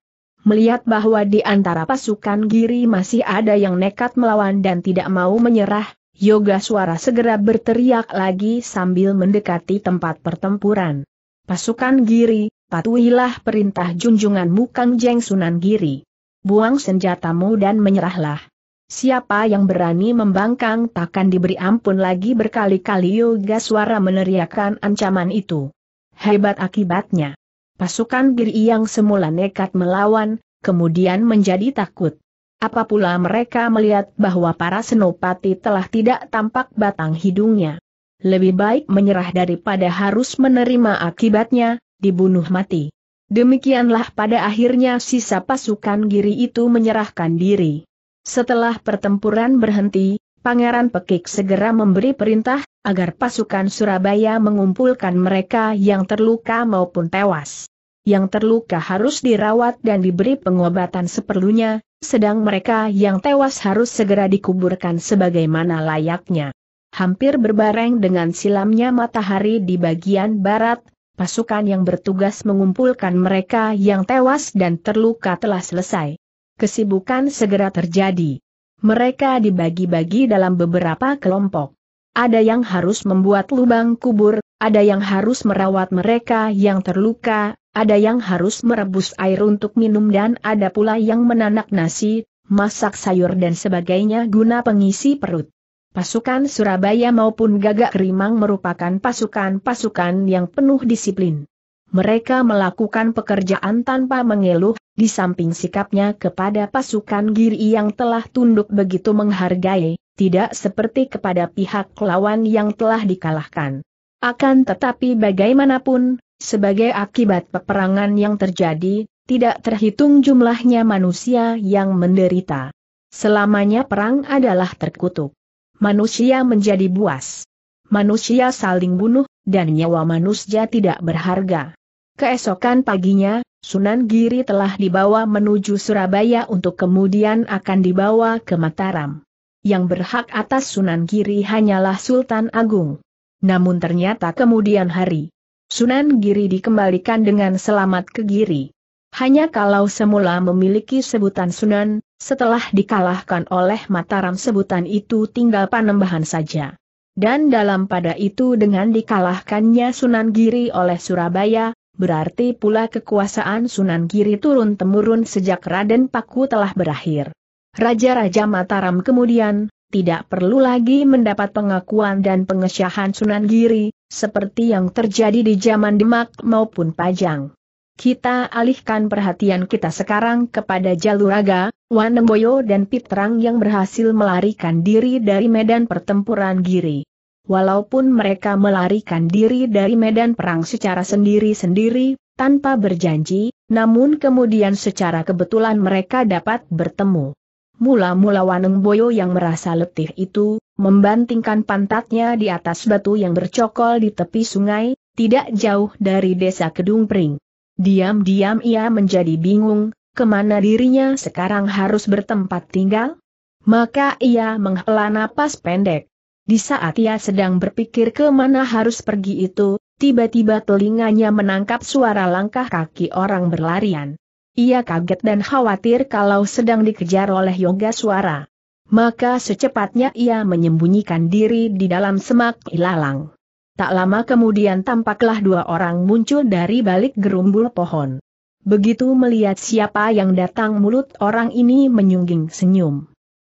Melihat bahwa di antara pasukan Giri masih ada yang nekat melawan dan tidak mau menyerah, Yogaswara segera berteriak lagi sambil mendekati tempat pertempuran. Pasukan Giri, patuhilah perintah junjunganmu Kang Jeng Sunan Giri. Buang senjatamu dan menyerahlah. Siapa yang berani membangkang takkan diberi ampun lagi berkali-kali Yogaswara meneriakkan ancaman itu. Hebat akibatnya. Pasukan Giri yang semula nekat melawan, kemudian menjadi takut. Apa pula mereka melihat bahwa para senopati telah tidak tampak batang hidungnya. Lebih baik menyerah daripada harus menerima akibatnya, dibunuh mati. Demikianlah pada akhirnya sisa pasukan Giri itu menyerahkan diri. Setelah pertempuran berhenti, Pangeran Pekik segera memberi perintah, agar pasukan Surabaya mengumpulkan mereka yang terluka maupun tewas. Yang terluka harus dirawat dan diberi pengobatan seperlunya, sedang mereka yang tewas harus segera dikuburkan sebagaimana layaknya. Hampir berbareng dengan silamnya matahari di bagian barat, pasukan yang bertugas mengumpulkan mereka yang tewas dan terluka telah selesai. Kesibukan segera terjadi. Mereka dibagi-bagi dalam beberapa kelompok. Ada yang harus membuat lubang kubur, ada yang harus merawat mereka yang terluka, ada yang harus merebus air untuk minum dan ada pula yang menanak nasi, masak sayur dan sebagainya guna pengisi perut. Pasukan Surabaya maupun Gagak Kerimang merupakan pasukan-pasukan yang penuh disiplin. Mereka melakukan pekerjaan tanpa mengeluh, di samping sikapnya kepada pasukan Giri yang telah tunduk begitu menghargai, tidak seperti kepada pihak lawan yang telah dikalahkan. Akan tetapi bagaimanapun, sebagai akibat peperangan yang terjadi, tidak terhitung jumlahnya manusia yang menderita. Selamanya perang adalah terkutuk. Manusia menjadi buas. Manusia saling bunuh, dan nyawa manusia tidak berharga. Keesokan paginya, Sunan Giri telah dibawa menuju Surabaya untuk kemudian akan dibawa ke Mataram. Yang berhak atas Sunan Giri hanyalah Sultan Agung. Namun ternyata kemudian hari, Sunan Giri dikembalikan dengan selamat ke Giri. Hanya kalau semula memiliki sebutan Sunan, setelah dikalahkan oleh Mataram sebutan itu tinggal panembahan saja. Dan dalam pada itu dengan dikalahkannya Sunan Giri oleh Surabaya, berarti pula kekuasaan Sunan Giri turun-temurun sejak Raden Paku telah berakhir. Raja-raja Mataram kemudian, tidak perlu lagi mendapat pengakuan dan pengesahan Sunan Giri, seperti yang terjadi di zaman Demak maupun Pajang. Kita alihkan perhatian kita sekarang kepada Jaluraga, Wanengboyo dan Pitrang yang berhasil melarikan diri dari medan pertempuran Giri. Walaupun mereka melarikan diri dari medan perang secara sendiri-sendiri, tanpa berjanji, namun kemudian secara kebetulan mereka dapat bertemu. Mula-mula Wanengboyo yang merasa letih itu, membantingkan pantatnya di atas batu yang bercokol di tepi sungai, tidak jauh dari desa Kedungpring. Diam-diam ia menjadi bingung, kemana dirinya sekarang harus bertempat tinggal? Maka ia menghela napas pendek. Di saat ia sedang berpikir kemana harus pergi itu, tiba-tiba telinganya menangkap suara langkah kaki orang berlarian. Ia kaget dan khawatir kalau sedang dikejar oleh Yogaswara. Maka secepatnya ia menyembunyikan diri di dalam semak ilalang. Tak lama kemudian tampaklah dua orang muncul dari balik gerumbul pohon. Begitu melihat siapa yang datang mulut orang ini menyungging senyum.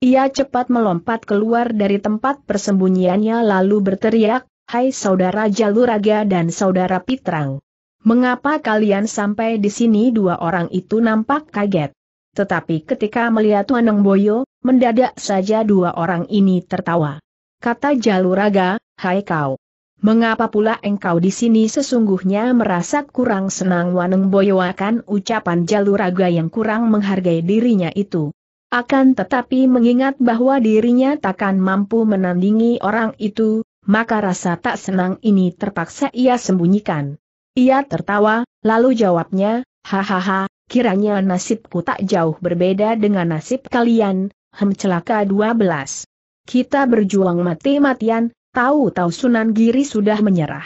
Ia cepat melompat keluar dari tempat persembunyiannya lalu berteriak, "Hai saudara Jaluraga dan saudara Pitrang. Mengapa kalian sampai di sini?" Dua orang itu nampak kaget. Tetapi ketika melihat Wanengboyo, mendadak saja dua orang ini tertawa. kata Jaluraga, "Hai kau, mengapa pula engkau di sini?" Sesungguhnya merasa kurang senang Wanengboyo akan ucapan Jaluraga yang kurang menghargai dirinya itu. Akan tetapi mengingat bahwa dirinya takkan mampu menandingi orang itu, maka rasa tak senang ini terpaksa ia sembunyikan. Ia tertawa, lalu jawabnya, "Hahaha, kiranya nasibku tak jauh berbeda dengan nasib kalian, hem celaka dua belas. Kita berjuang mati-matian, tahu-tahu Sunan Giri sudah menyerah."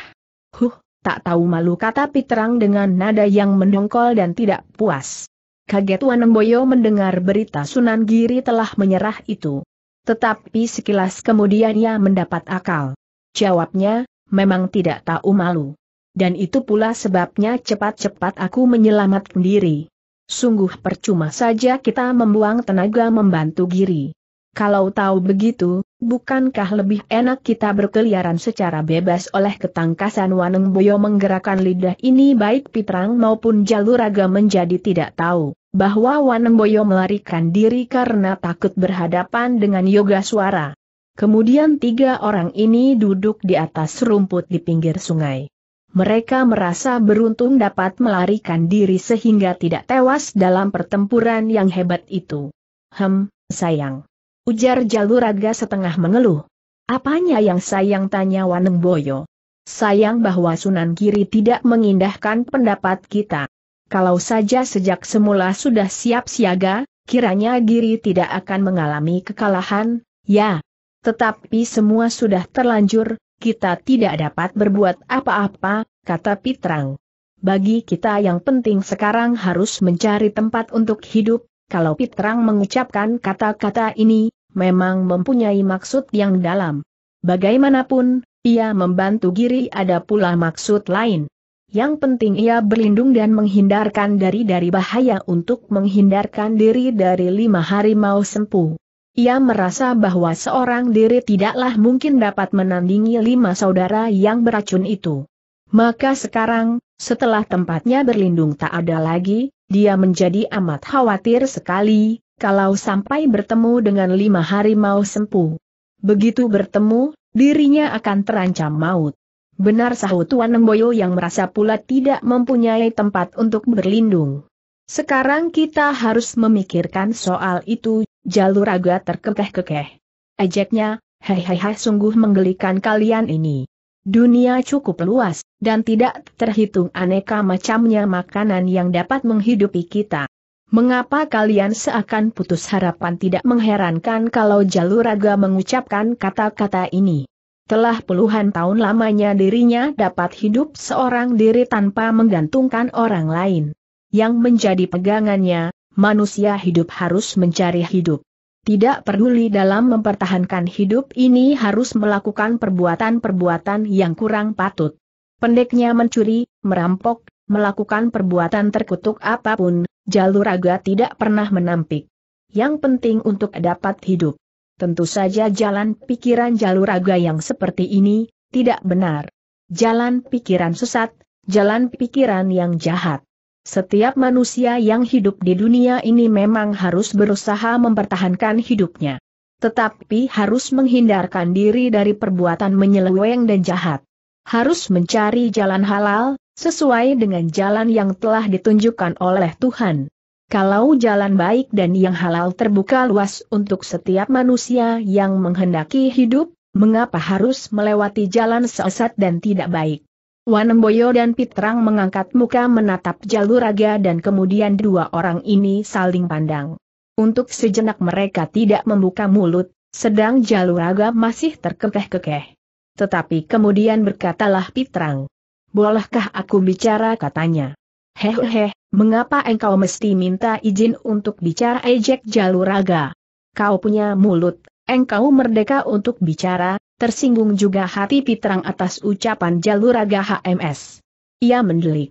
"Huh, tak tahu malu," kata Pitrang dengan nada yang mendongkol dan tidak puas. Kaget Wanengboyo mendengar berita Sunan Giri telah menyerah itu. Tetapi sekilas kemudian ia mendapat akal. Jawabnya, "Memang tidak tahu malu. Dan itu pula sebabnya cepat-cepat aku menyelamatkan diri. Sungguh percuma saja kita membuang tenaga membantu Giri. Kalau tahu begitu, bukankah lebih enak kita berkeliaran secara bebas?" Oleh ketangkasan Wanengboyo menggerakkan lidah ini, baik Pitrang maupun Jaluraga menjadi tidak tahu bahwa Wanengboyo melarikan diri karena takut berhadapan dengan Yogaswara. Kemudian tiga orang ini duduk di atas rumput di pinggir sungai. Mereka merasa beruntung dapat melarikan diri sehingga tidak tewas dalam pertempuran yang hebat itu. "Hem, sayang," ujar Jaluraga setengah mengeluh. "Apanya yang sayang?" tanya Wanengboyo. "Sayang bahwa Sunan Giri tidak mengindahkan pendapat kita. Kalau saja sejak semula sudah siap siaga, kiranya Giri tidak akan mengalami kekalahan, ya. Tetapi semua sudah terlanjur, kita tidak dapat berbuat apa-apa," kata Pitrang. "Bagi kita yang penting sekarang harus mencari tempat untuk hidup." Kalau Pitrang mengucapkan kata-kata ini, memang mempunyai maksud yang dalam. Bagaimanapun, ia membantu Giri ada pula maksud lain. Yang penting ia berlindung dan menghindarkan dari dari bahaya untuk menghindarkan diri dari lima harimau sempuh. Ia merasa bahwa seorang diri tidaklah mungkin dapat menandingi lima saudara yang beracun itu. Maka sekarang, setelah tempatnya berlindung tak ada lagi, dia menjadi amat khawatir sekali kalau sampai bertemu dengan lima harimau sempuh. Begitu bertemu, dirinya akan terancam maut. "Benar," sahut Wanengboyo yang merasa pula tidak mempunyai tempat untuk berlindung. "Sekarang kita harus memikirkan soal itu." Jaluraga terkekeh-kekeh. Ajaknya, "Hei hei hei, sungguh menggelikan kalian ini. Dunia cukup luas, dan tidak terhitung aneka macamnya makanan yang dapat menghidupi kita. Mengapa kalian seakan putus harapan?" Tidak mengherankan kalau Jaluraga mengucapkan kata-kata ini. Telah puluhan tahun lamanya dirinya dapat hidup seorang diri tanpa menggantungkan orang lain. Yang menjadi pegangannya, manusia hidup harus mencari hidup. Tidak peduli dalam mempertahankan hidup ini harus melakukan perbuatan-perbuatan yang kurang patut. Pendeknya mencuri, merampok, melakukan perbuatan terkutuk apapun, Jaluraga tidak pernah menampik. Yang penting untuk dapat hidup. Tentu saja jalan pikiran Jaluraga yang seperti ini tidak benar. Jalan pikiran sesat, jalan pikiran yang jahat. Setiap manusia yang hidup di dunia ini memang harus berusaha mempertahankan hidupnya. Tetapi harus menghindarkan diri dari perbuatan menyeleweng dan jahat. Harus mencari jalan halal, sesuai dengan jalan yang telah ditunjukkan oleh Tuhan. Kalau jalan baik dan yang halal terbuka luas untuk setiap manusia yang menghendaki hidup, mengapa harus melewati jalan sesat dan tidak baik? Wanengboyo dan Pitrang mengangkat muka menatap Jaluraga dan kemudian dua orang ini saling pandang. Untuk sejenak mereka tidak membuka mulut, sedang Jaluraga masih terkekeh-kekeh. Tetapi kemudian berkatalah Pitrang. "Bolehkah aku bicara?" katanya. "Hehehe, mengapa engkau mesti minta izin untuk bicara?" ejek Jaluraga. "Kau punya mulut, engkau merdeka untuk bicara." Tersinggung juga hati Pitrang atas ucapan Jaluraga H M S. Ia mendelik.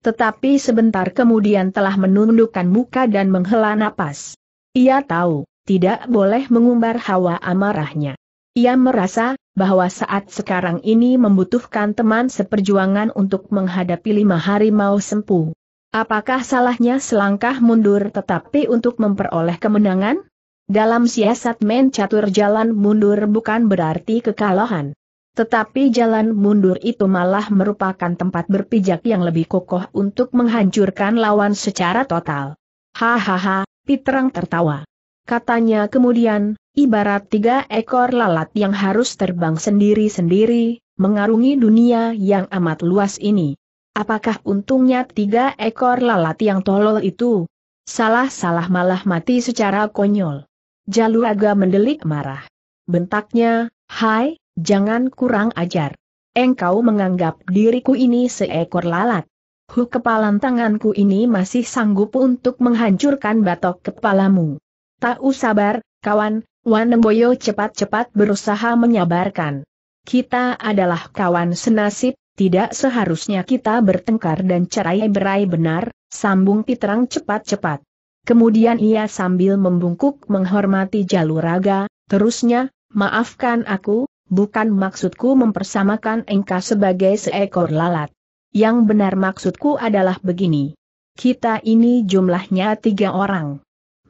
Tetapi sebentar kemudian telah menundukkan muka dan menghela napas. Ia tahu, tidak boleh mengumbar hawa amarahnya. Ia merasa bahwa saat sekarang ini membutuhkan teman seperjuangan untuk menghadapi lima harimau sempuh. Apakah salahnya selangkah mundur tetapi untuk memperoleh kemenangan? Dalam siasat men catur, jalan mundur bukan berarti kekalahan. Tetapi jalan mundur itu malah merupakan tempat berpijak yang lebih kokoh untuk menghancurkan lawan secara total. Hahaha, Pitrang tertawa. Katanya kemudian, ibarat tiga ekor lalat yang harus terbang sendiri-sendiri, mengarungi dunia yang amat luas ini. Apakah untungnya tiga ekor lalat yang tolol itu? Salah-salah malah mati secara konyol. Jaluraga mendelik marah. Bentaknya, "Hai, jangan kurang ajar. Engkau menganggap diriku ini seekor lalat. Huh, kepalan tanganku ini masih sanggup untuk menghancurkan batok kepalamu." "Tak sabar, kawan," Wanengboyo cepat-cepat berusaha menyabarkan. "Kita adalah kawan senasib, tidak seharusnya kita bertengkar dan cerai berai benar," sambung Pitrang cepat-cepat. Kemudian ia sambil membungkuk menghormati Jaluraga, terusnya, "Maafkan aku, bukan maksudku mempersamakan engkau sebagai seekor lalat. Yang benar maksudku adalah begini. Kita ini jumlahnya tiga orang.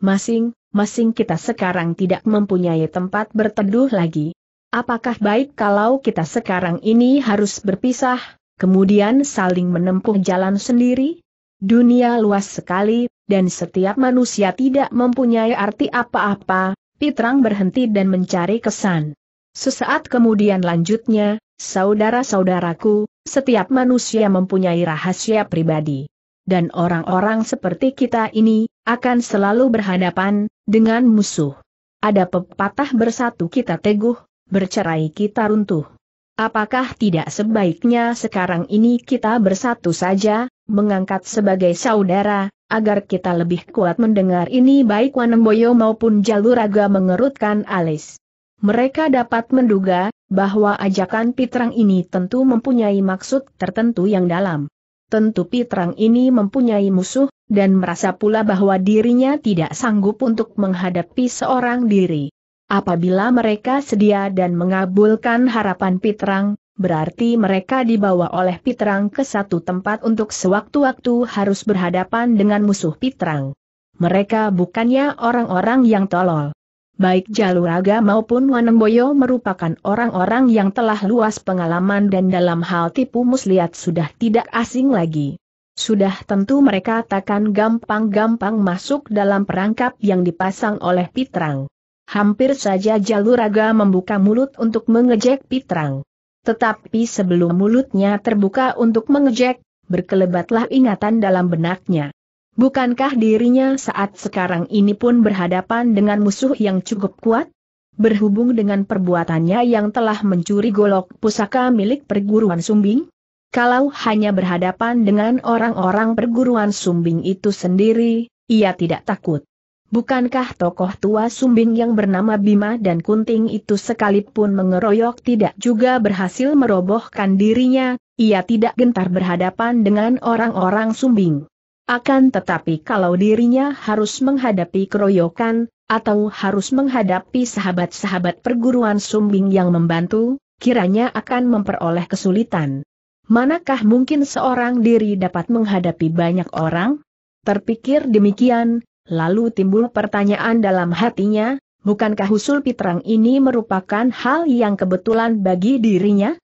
Masing Masing kita sekarang tidak mempunyai tempat berteduh lagi. Apakah baik kalau kita sekarang ini harus berpisah, kemudian saling menempuh jalan sendiri? Dunia luas sekali, dan setiap manusia tidak mempunyai arti apa-apa." Pitrang berhenti dan mencari kesan. Sesaat kemudian lanjutnya, "Saudara-saudaraku, setiap manusia mempunyai rahasia pribadi. Dan orang-orang seperti kita ini akan selalu berhadapan dengan musuh. Ada pepatah bersatu kita teguh, bercerai kita runtuh. Apakah tidak sebaiknya sekarang ini kita bersatu saja, mengangkat sebagai saudara, agar kita lebih kuat?" Mendengar ini baik Wanengboyo maupun Jaluraga mengerutkan alis. Mereka dapat menduga bahwa ajakan Pitrang ini tentu mempunyai maksud tertentu yang dalam. Tentu Pitrang ini mempunyai musuh, dan merasa pula bahwa dirinya tidak sanggup untuk menghadapi seorang diri. Apabila mereka sedia dan mengabulkan harapan Pitrang, berarti mereka dibawa oleh Pitrang ke satu tempat untuk sewaktu-waktu harus berhadapan dengan musuh Pitrang. Mereka bukannya orang-orang yang tolol. Baik Jaluraga maupun Wanengboyo merupakan orang-orang yang telah luas pengalaman dan dalam hal tipu muslihat sudah tidak asing lagi. Sudah tentu mereka takkan gampang-gampang masuk dalam perangkap yang dipasang oleh Pitrang. Hampir saja Jaluraga membuka mulut untuk mengejek Pitrang. Tetapi sebelum mulutnya terbuka untuk mengejek, berkelebatlah ingatan dalam benaknya. Bukankah dirinya saat sekarang ini pun berhadapan dengan musuh yang cukup kuat? Berhubung dengan perbuatannya yang telah mencuri golok pusaka milik perguruan Sumbing? Kalau hanya berhadapan dengan orang-orang perguruan Sumbing itu sendiri, ia tidak takut. Bukankah tokoh tua Sumbing yang bernama Bima dan Kunting itu sekalipun mengeroyok tidak juga berhasil merobohkan dirinya, ia tidak gentar berhadapan dengan orang-orang Sumbing. Akan tetapi kalau dirinya harus menghadapi keroyokan, atau harus menghadapi sahabat-sahabat perguruan Sumbing yang membantu, kiranya akan memperoleh kesulitan. Manakah mungkin seorang diri dapat menghadapi banyak orang? Terpikir demikian, lalu timbul pertanyaan dalam hatinya, bukankah usul Pitrang ini merupakan hal yang kebetulan bagi dirinya?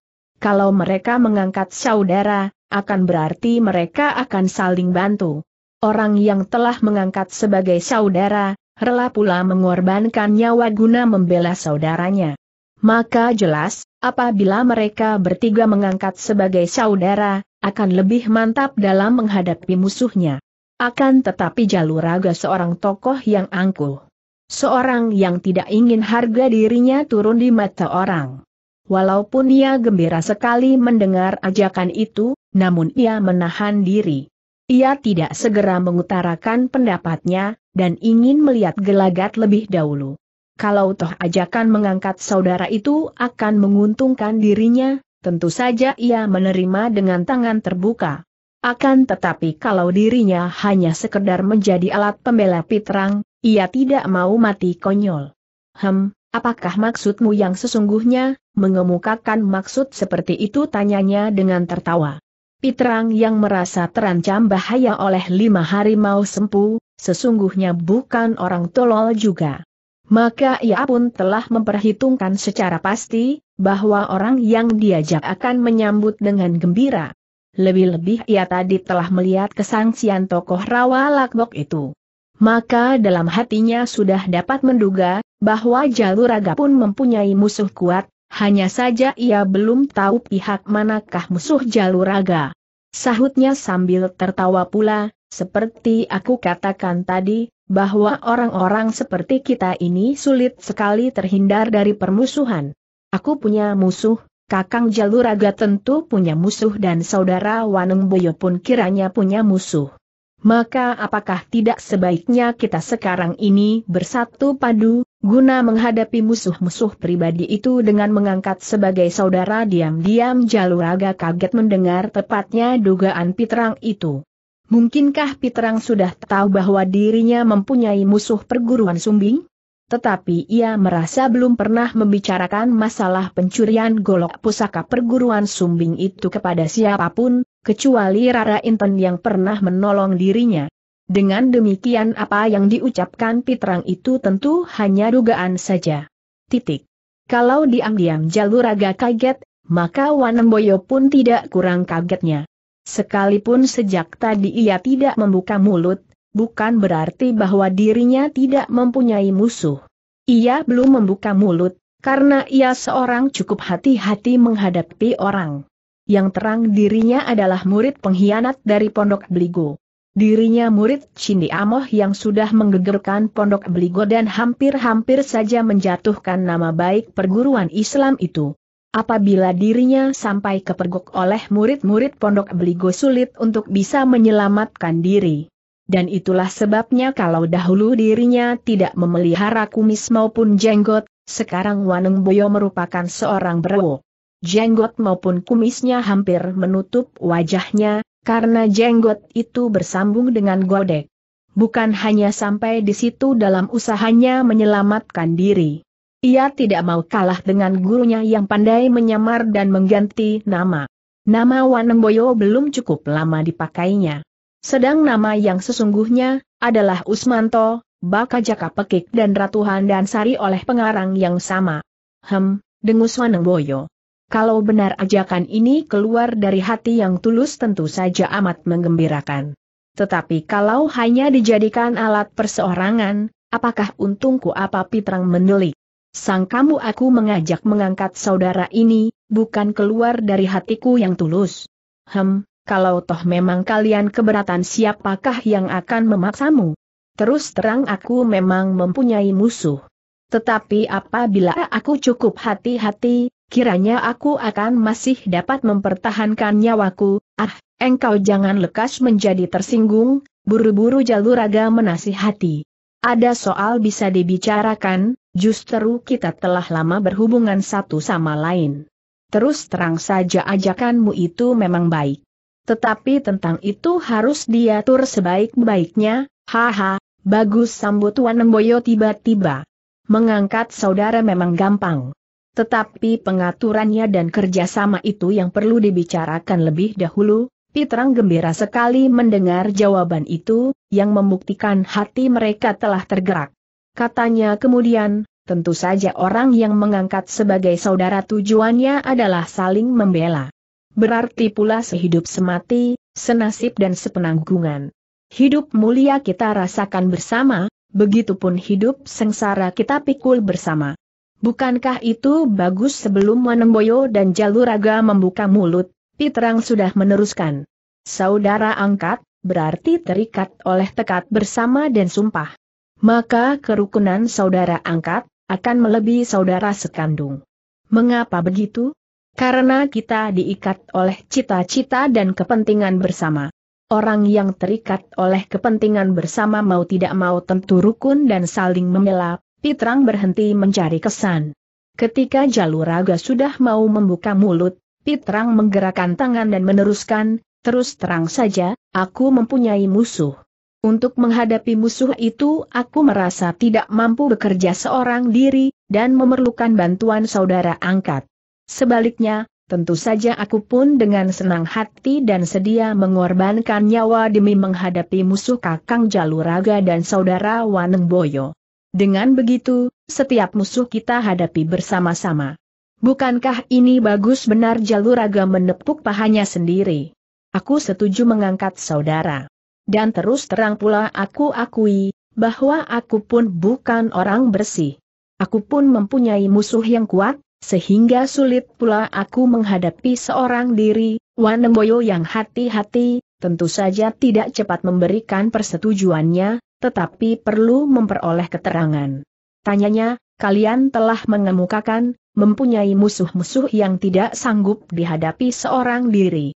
Kalau mereka mengangkat saudara, akan berarti mereka akan saling bantu. Orang yang telah mengangkat sebagai saudara, rela pula mengorbankan nyawa guna membela saudaranya. Maka jelas, apabila mereka bertiga mengangkat sebagai saudara, akan lebih mantap dalam menghadapi musuhnya. Akan tetapi Jaluraga seorang tokoh yang angkuh. Seorang yang tidak ingin harga dirinya turun di mata orang. Walaupun ia gembira sekali mendengar ajakan itu, namun ia menahan diri. Ia tidak segera mengutarakan pendapatnya, dan ingin melihat gelagat lebih dahulu. Kalau toh ajakan mengangkat saudara itu akan menguntungkan dirinya, tentu saja ia menerima dengan tangan terbuka. Akan tetapi kalau dirinya hanya sekedar menjadi alat pembela Pitrang, ia tidak mau mati konyol. "Hem, apakah maksudmu yang sesungguhnya, mengemukakan maksud seperti itu?" tanyanya dengan tertawa. Pitrang yang merasa terancam bahaya oleh lima harimau sempuh, sesungguhnya bukan orang tolol juga. Maka ia pun telah memperhitungkan secara pasti, bahwa orang yang diajak akan menyambut dengan gembira. Lebih-lebih ia tadi telah melihat kesangsian tokoh rawa lakbok itu. Maka dalam hatinya sudah dapat menduga, bahwa Jaluraga pun mempunyai musuh kuat, hanya saja ia belum tahu pihak manakah musuh Jaluraga. Sahutnya sambil tertawa pula, seperti aku katakan tadi, bahwa orang-orang seperti kita ini sulit sekali terhindar dari permusuhan. Aku punya musuh, Kakang Jaluraga tentu punya musuh dan saudara Wanengboyo pun kiranya punya musuh. Maka apakah tidak sebaiknya kita sekarang ini bersatu padu, guna menghadapi musuh-musuh pribadi itu dengan mengangkat sebagai saudara? Diam-diam Jaluraga kaget mendengar tepatnya dugaan Pitrang itu. Mungkinkah Pitrang sudah tahu bahwa dirinya mempunyai musuh perguruan Sumbing? Tetapi ia merasa belum pernah membicarakan masalah pencurian golok pusaka perguruan Sumbing itu kepada siapapun, kecuali Rara Inten yang pernah menolong dirinya. Dengan demikian apa yang diucapkan Pitrang itu tentu hanya dugaan saja. Titik. Kalau diam-diam Jaluraga kaget, maka Wanengboyo pun tidak kurang kagetnya. Sekalipun sejak tadi ia tidak membuka mulut, bukan berarti bahwa dirinya tidak mempunyai musuh. Ia belum membuka mulut, karena ia seorang cukup hati-hati menghadapi orang. Yang terang dirinya adalah murid pengkhianat dari Pondok Beligo. Dirinya murid Cindi Amoh yang sudah menggegerkan Pondok Beligo dan hampir-hampir saja menjatuhkan nama baik perguruan Islam itu. Apabila dirinya sampai kepergok oleh murid-murid Pondok Beligo, sulit untuk bisa menyelamatkan diri. Dan itulah sebabnya kalau dahulu dirinya tidak memelihara kumis maupun jenggot, sekarang Wanengboyo merupakan seorang berwo. Jenggot maupun kumisnya hampir menutup wajahnya, karena jenggot itu bersambung dengan godek. Bukan hanya sampai di situ dalam usahanya menyelamatkan diri. Ia tidak mau kalah dengan gurunya yang pandai menyamar dan mengganti nama. Nama Wanengboyo belum cukup lama dipakainya. Sedang nama yang sesungguhnya adalah Usmanto, Baka Jaka Pekik dan Ratu Wandasari oleh pengarang yang sama. Hem, dengus Wanengboyo. Kalau benar ajakan ini keluar dari hati yang tulus tentu saja amat menggembirakan. Tetapi kalau hanya dijadikan alat perseorangan, apakah untungku? Apa Pitrang menelik? Sang kamu aku mengajak mengangkat saudara ini, bukan keluar dari hatiku yang tulus. Hem. Kalau toh memang kalian keberatan, siapakah yang akan memaksamu? Terus terang aku memang mempunyai musuh. Tetapi apabila aku cukup hati-hati, kiranya aku akan masih dapat mempertahankan nyawaku. Ah, engkau jangan lekas menjadi tersinggung, buru-buru Jaluraga menasihati. Ada soal bisa dibicarakan, justru kita telah lama berhubungan satu sama lain. Terus terang saja ajakanmu itu memang baik. Tetapi tentang itu harus diatur sebaik-baiknya. Haha, bagus, sambut Wanengboyo tiba-tiba. Mengangkat saudara memang gampang. Tetapi pengaturannya dan kerjasama itu yang perlu dibicarakan lebih dahulu. Pitrang gembira sekali mendengar jawaban itu, yang membuktikan hati mereka telah tergerak. Katanya kemudian, tentu saja orang yang mengangkat sebagai saudara tujuannya adalah saling membela. Berarti pula sehidup semati, senasib dan sepenanggungan. Hidup mulia kita rasakan bersama, begitupun hidup sengsara kita pikul bersama. Bukankah itu bagus? Sebelum Wanengboyo dan Jaluraga membuka mulut, Pitrang sudah meneruskan. Saudara angkat, berarti terikat oleh tekad bersama dan sumpah. Maka kerukunan saudara angkat akan melebihi saudara sekandung. Mengapa begitu? Karena kita diikat oleh cita-cita dan kepentingan bersama. Orang yang terikat oleh kepentingan bersama mau tidak mau tentu rukun dan saling membela. Pitrang berhenti mencari kesan. Ketika Jaluraga sudah mau membuka mulut, Pitrang menggerakkan tangan dan meneruskan, terus terang saja, aku mempunyai musuh. Untuk menghadapi musuh itu aku merasa tidak mampu bekerja seorang diri, dan memerlukan bantuan saudara angkat. Sebaliknya, tentu saja aku pun dengan senang hati dan sedia mengorbankan nyawa demi menghadapi musuh Kakang Jaluraga dan saudara Wanengboyo. Dengan begitu, setiap musuh kita hadapi bersama-sama. Bukankah ini bagus? Benar, Jaluraga menepuk pahanya sendiri. Aku setuju mengangkat saudara. Dan terus terang pula aku akui, bahwa aku pun bukan orang bersih. Aku pun mempunyai musuh yang kuat, sehingga sulit pula aku menghadapi seorang diri. Wanengboyo yang hati-hati, tentu saja tidak cepat memberikan persetujuannya, tetapi perlu memperoleh keterangan. Tanyanya, kalian telah mengemukakan, mempunyai musuh-musuh yang tidak sanggup dihadapi seorang diri.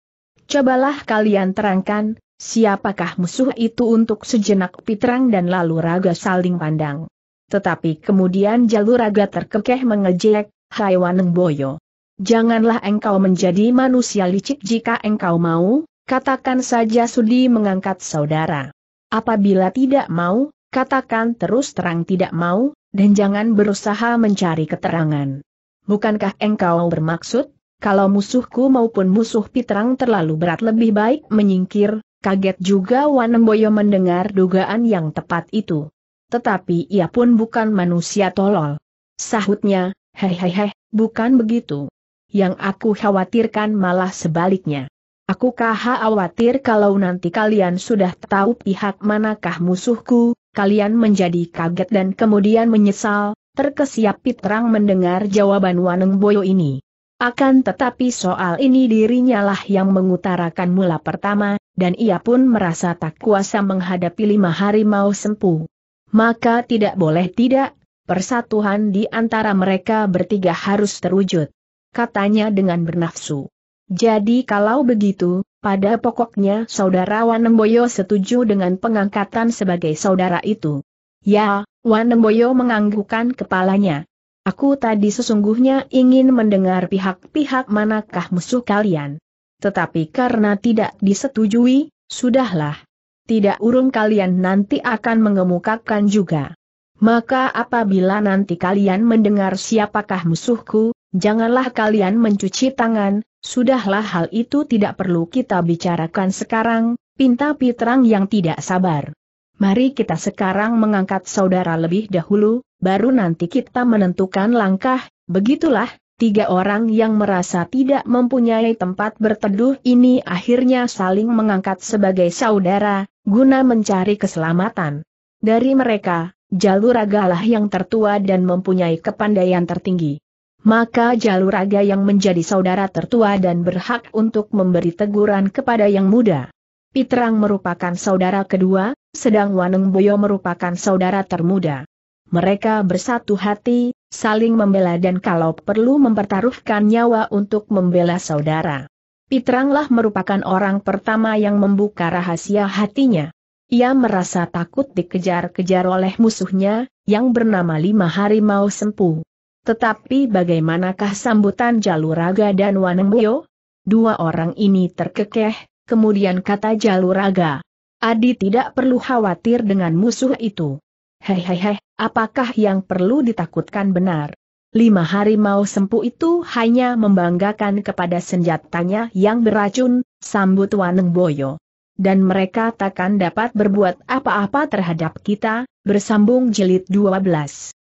Cobalah kalian terangkan, siapakah musuh itu? Untuk sejenak Pitrang dan Jaluraga saling pandang. Tetapi kemudian Jaluraga terkekeh mengejek, "Hai Wanengboyo, janganlah engkau menjadi manusia licik. Jika engkau mau, katakan saja sudi mengangkat saudara. Apabila tidak mau, katakan terus terang tidak mau, dan jangan berusaha mencari keterangan. Bukankah engkau bermaksud, kalau musuhku maupun musuh Pitrang terlalu berat lebih baik menyingkir?" Kaget juga Wanengboyo mendengar dugaan yang tepat itu. Tetapi ia pun bukan manusia tolol. Sahutnya, "Hehehe, bukan begitu. Yang aku khawatirkan malah sebaliknya. Akukah khawatir kalau nanti kalian sudah tahu pihak manakah musuhku, kalian menjadi kaget dan kemudian menyesal." Terkesiap Pitrang mendengar jawaban Wanengboyo ini. Akan tetapi soal ini dirinya lah yang mengutarakan mula pertama, dan ia pun merasa tak kuasa menghadapi lima harimau sempuh. Maka tidak boleh tidak, persatuan di antara mereka bertiga harus terwujud, katanya dengan bernafsu. Jadi kalau begitu, pada pokoknya saudara Wanengboyo setuju dengan pengangkatan sebagai saudara itu. Ya, Wanengboyo menganggukkan kepalanya. Aku tadi sesungguhnya ingin mendengar pihak-pihak manakah musuh kalian. Tetapi karena tidak disetujui, sudahlah. Tidak urung kalian nanti akan mengemukakan juga. Maka apabila nanti kalian mendengar siapakah musuhku, janganlah kalian mencuci tangan, sudahlah hal itu tidak perlu kita bicarakan sekarang, pinta Pitrang yang tidak sabar. Mari kita sekarang mengangkat saudara lebih dahulu, baru nanti kita menentukan langkah. Begitulah, tiga orang yang merasa tidak mempunyai tempat berteduh ini akhirnya saling mengangkat sebagai saudara, guna mencari keselamatan. Dari mereka, Jaluraga lah yang tertua dan mempunyai kepandaian tertinggi. Maka Jaluraga yang menjadi saudara tertua dan berhak untuk memberi teguran kepada yang muda. Pitrang merupakan saudara kedua, sedang Wanengboyo merupakan saudara termuda. Mereka bersatu hati, saling membela dan kalau perlu mempertaruhkan nyawa untuk membela saudara. Pitranglah merupakan orang pertama yang membuka rahasia hatinya. Ia merasa takut dikejar-kejar oleh musuhnya, yang bernama Lima Harimau Sempuh. Tetapi bagaimanakah sambutan Jaluraga dan Wanengboyo? Dua orang ini terkekeh, kemudian kata Jaluraga, "Adi tidak perlu khawatir dengan musuh itu." "Hehehe, apakah yang perlu ditakutkan?" Benar, lima harimau sempuh itu hanya membanggakan kepada senjatanya yang beracun, sambut Wanengboyo. Dan mereka takkan dapat berbuat apa-apa terhadap kita, bersambung jilid dua belas.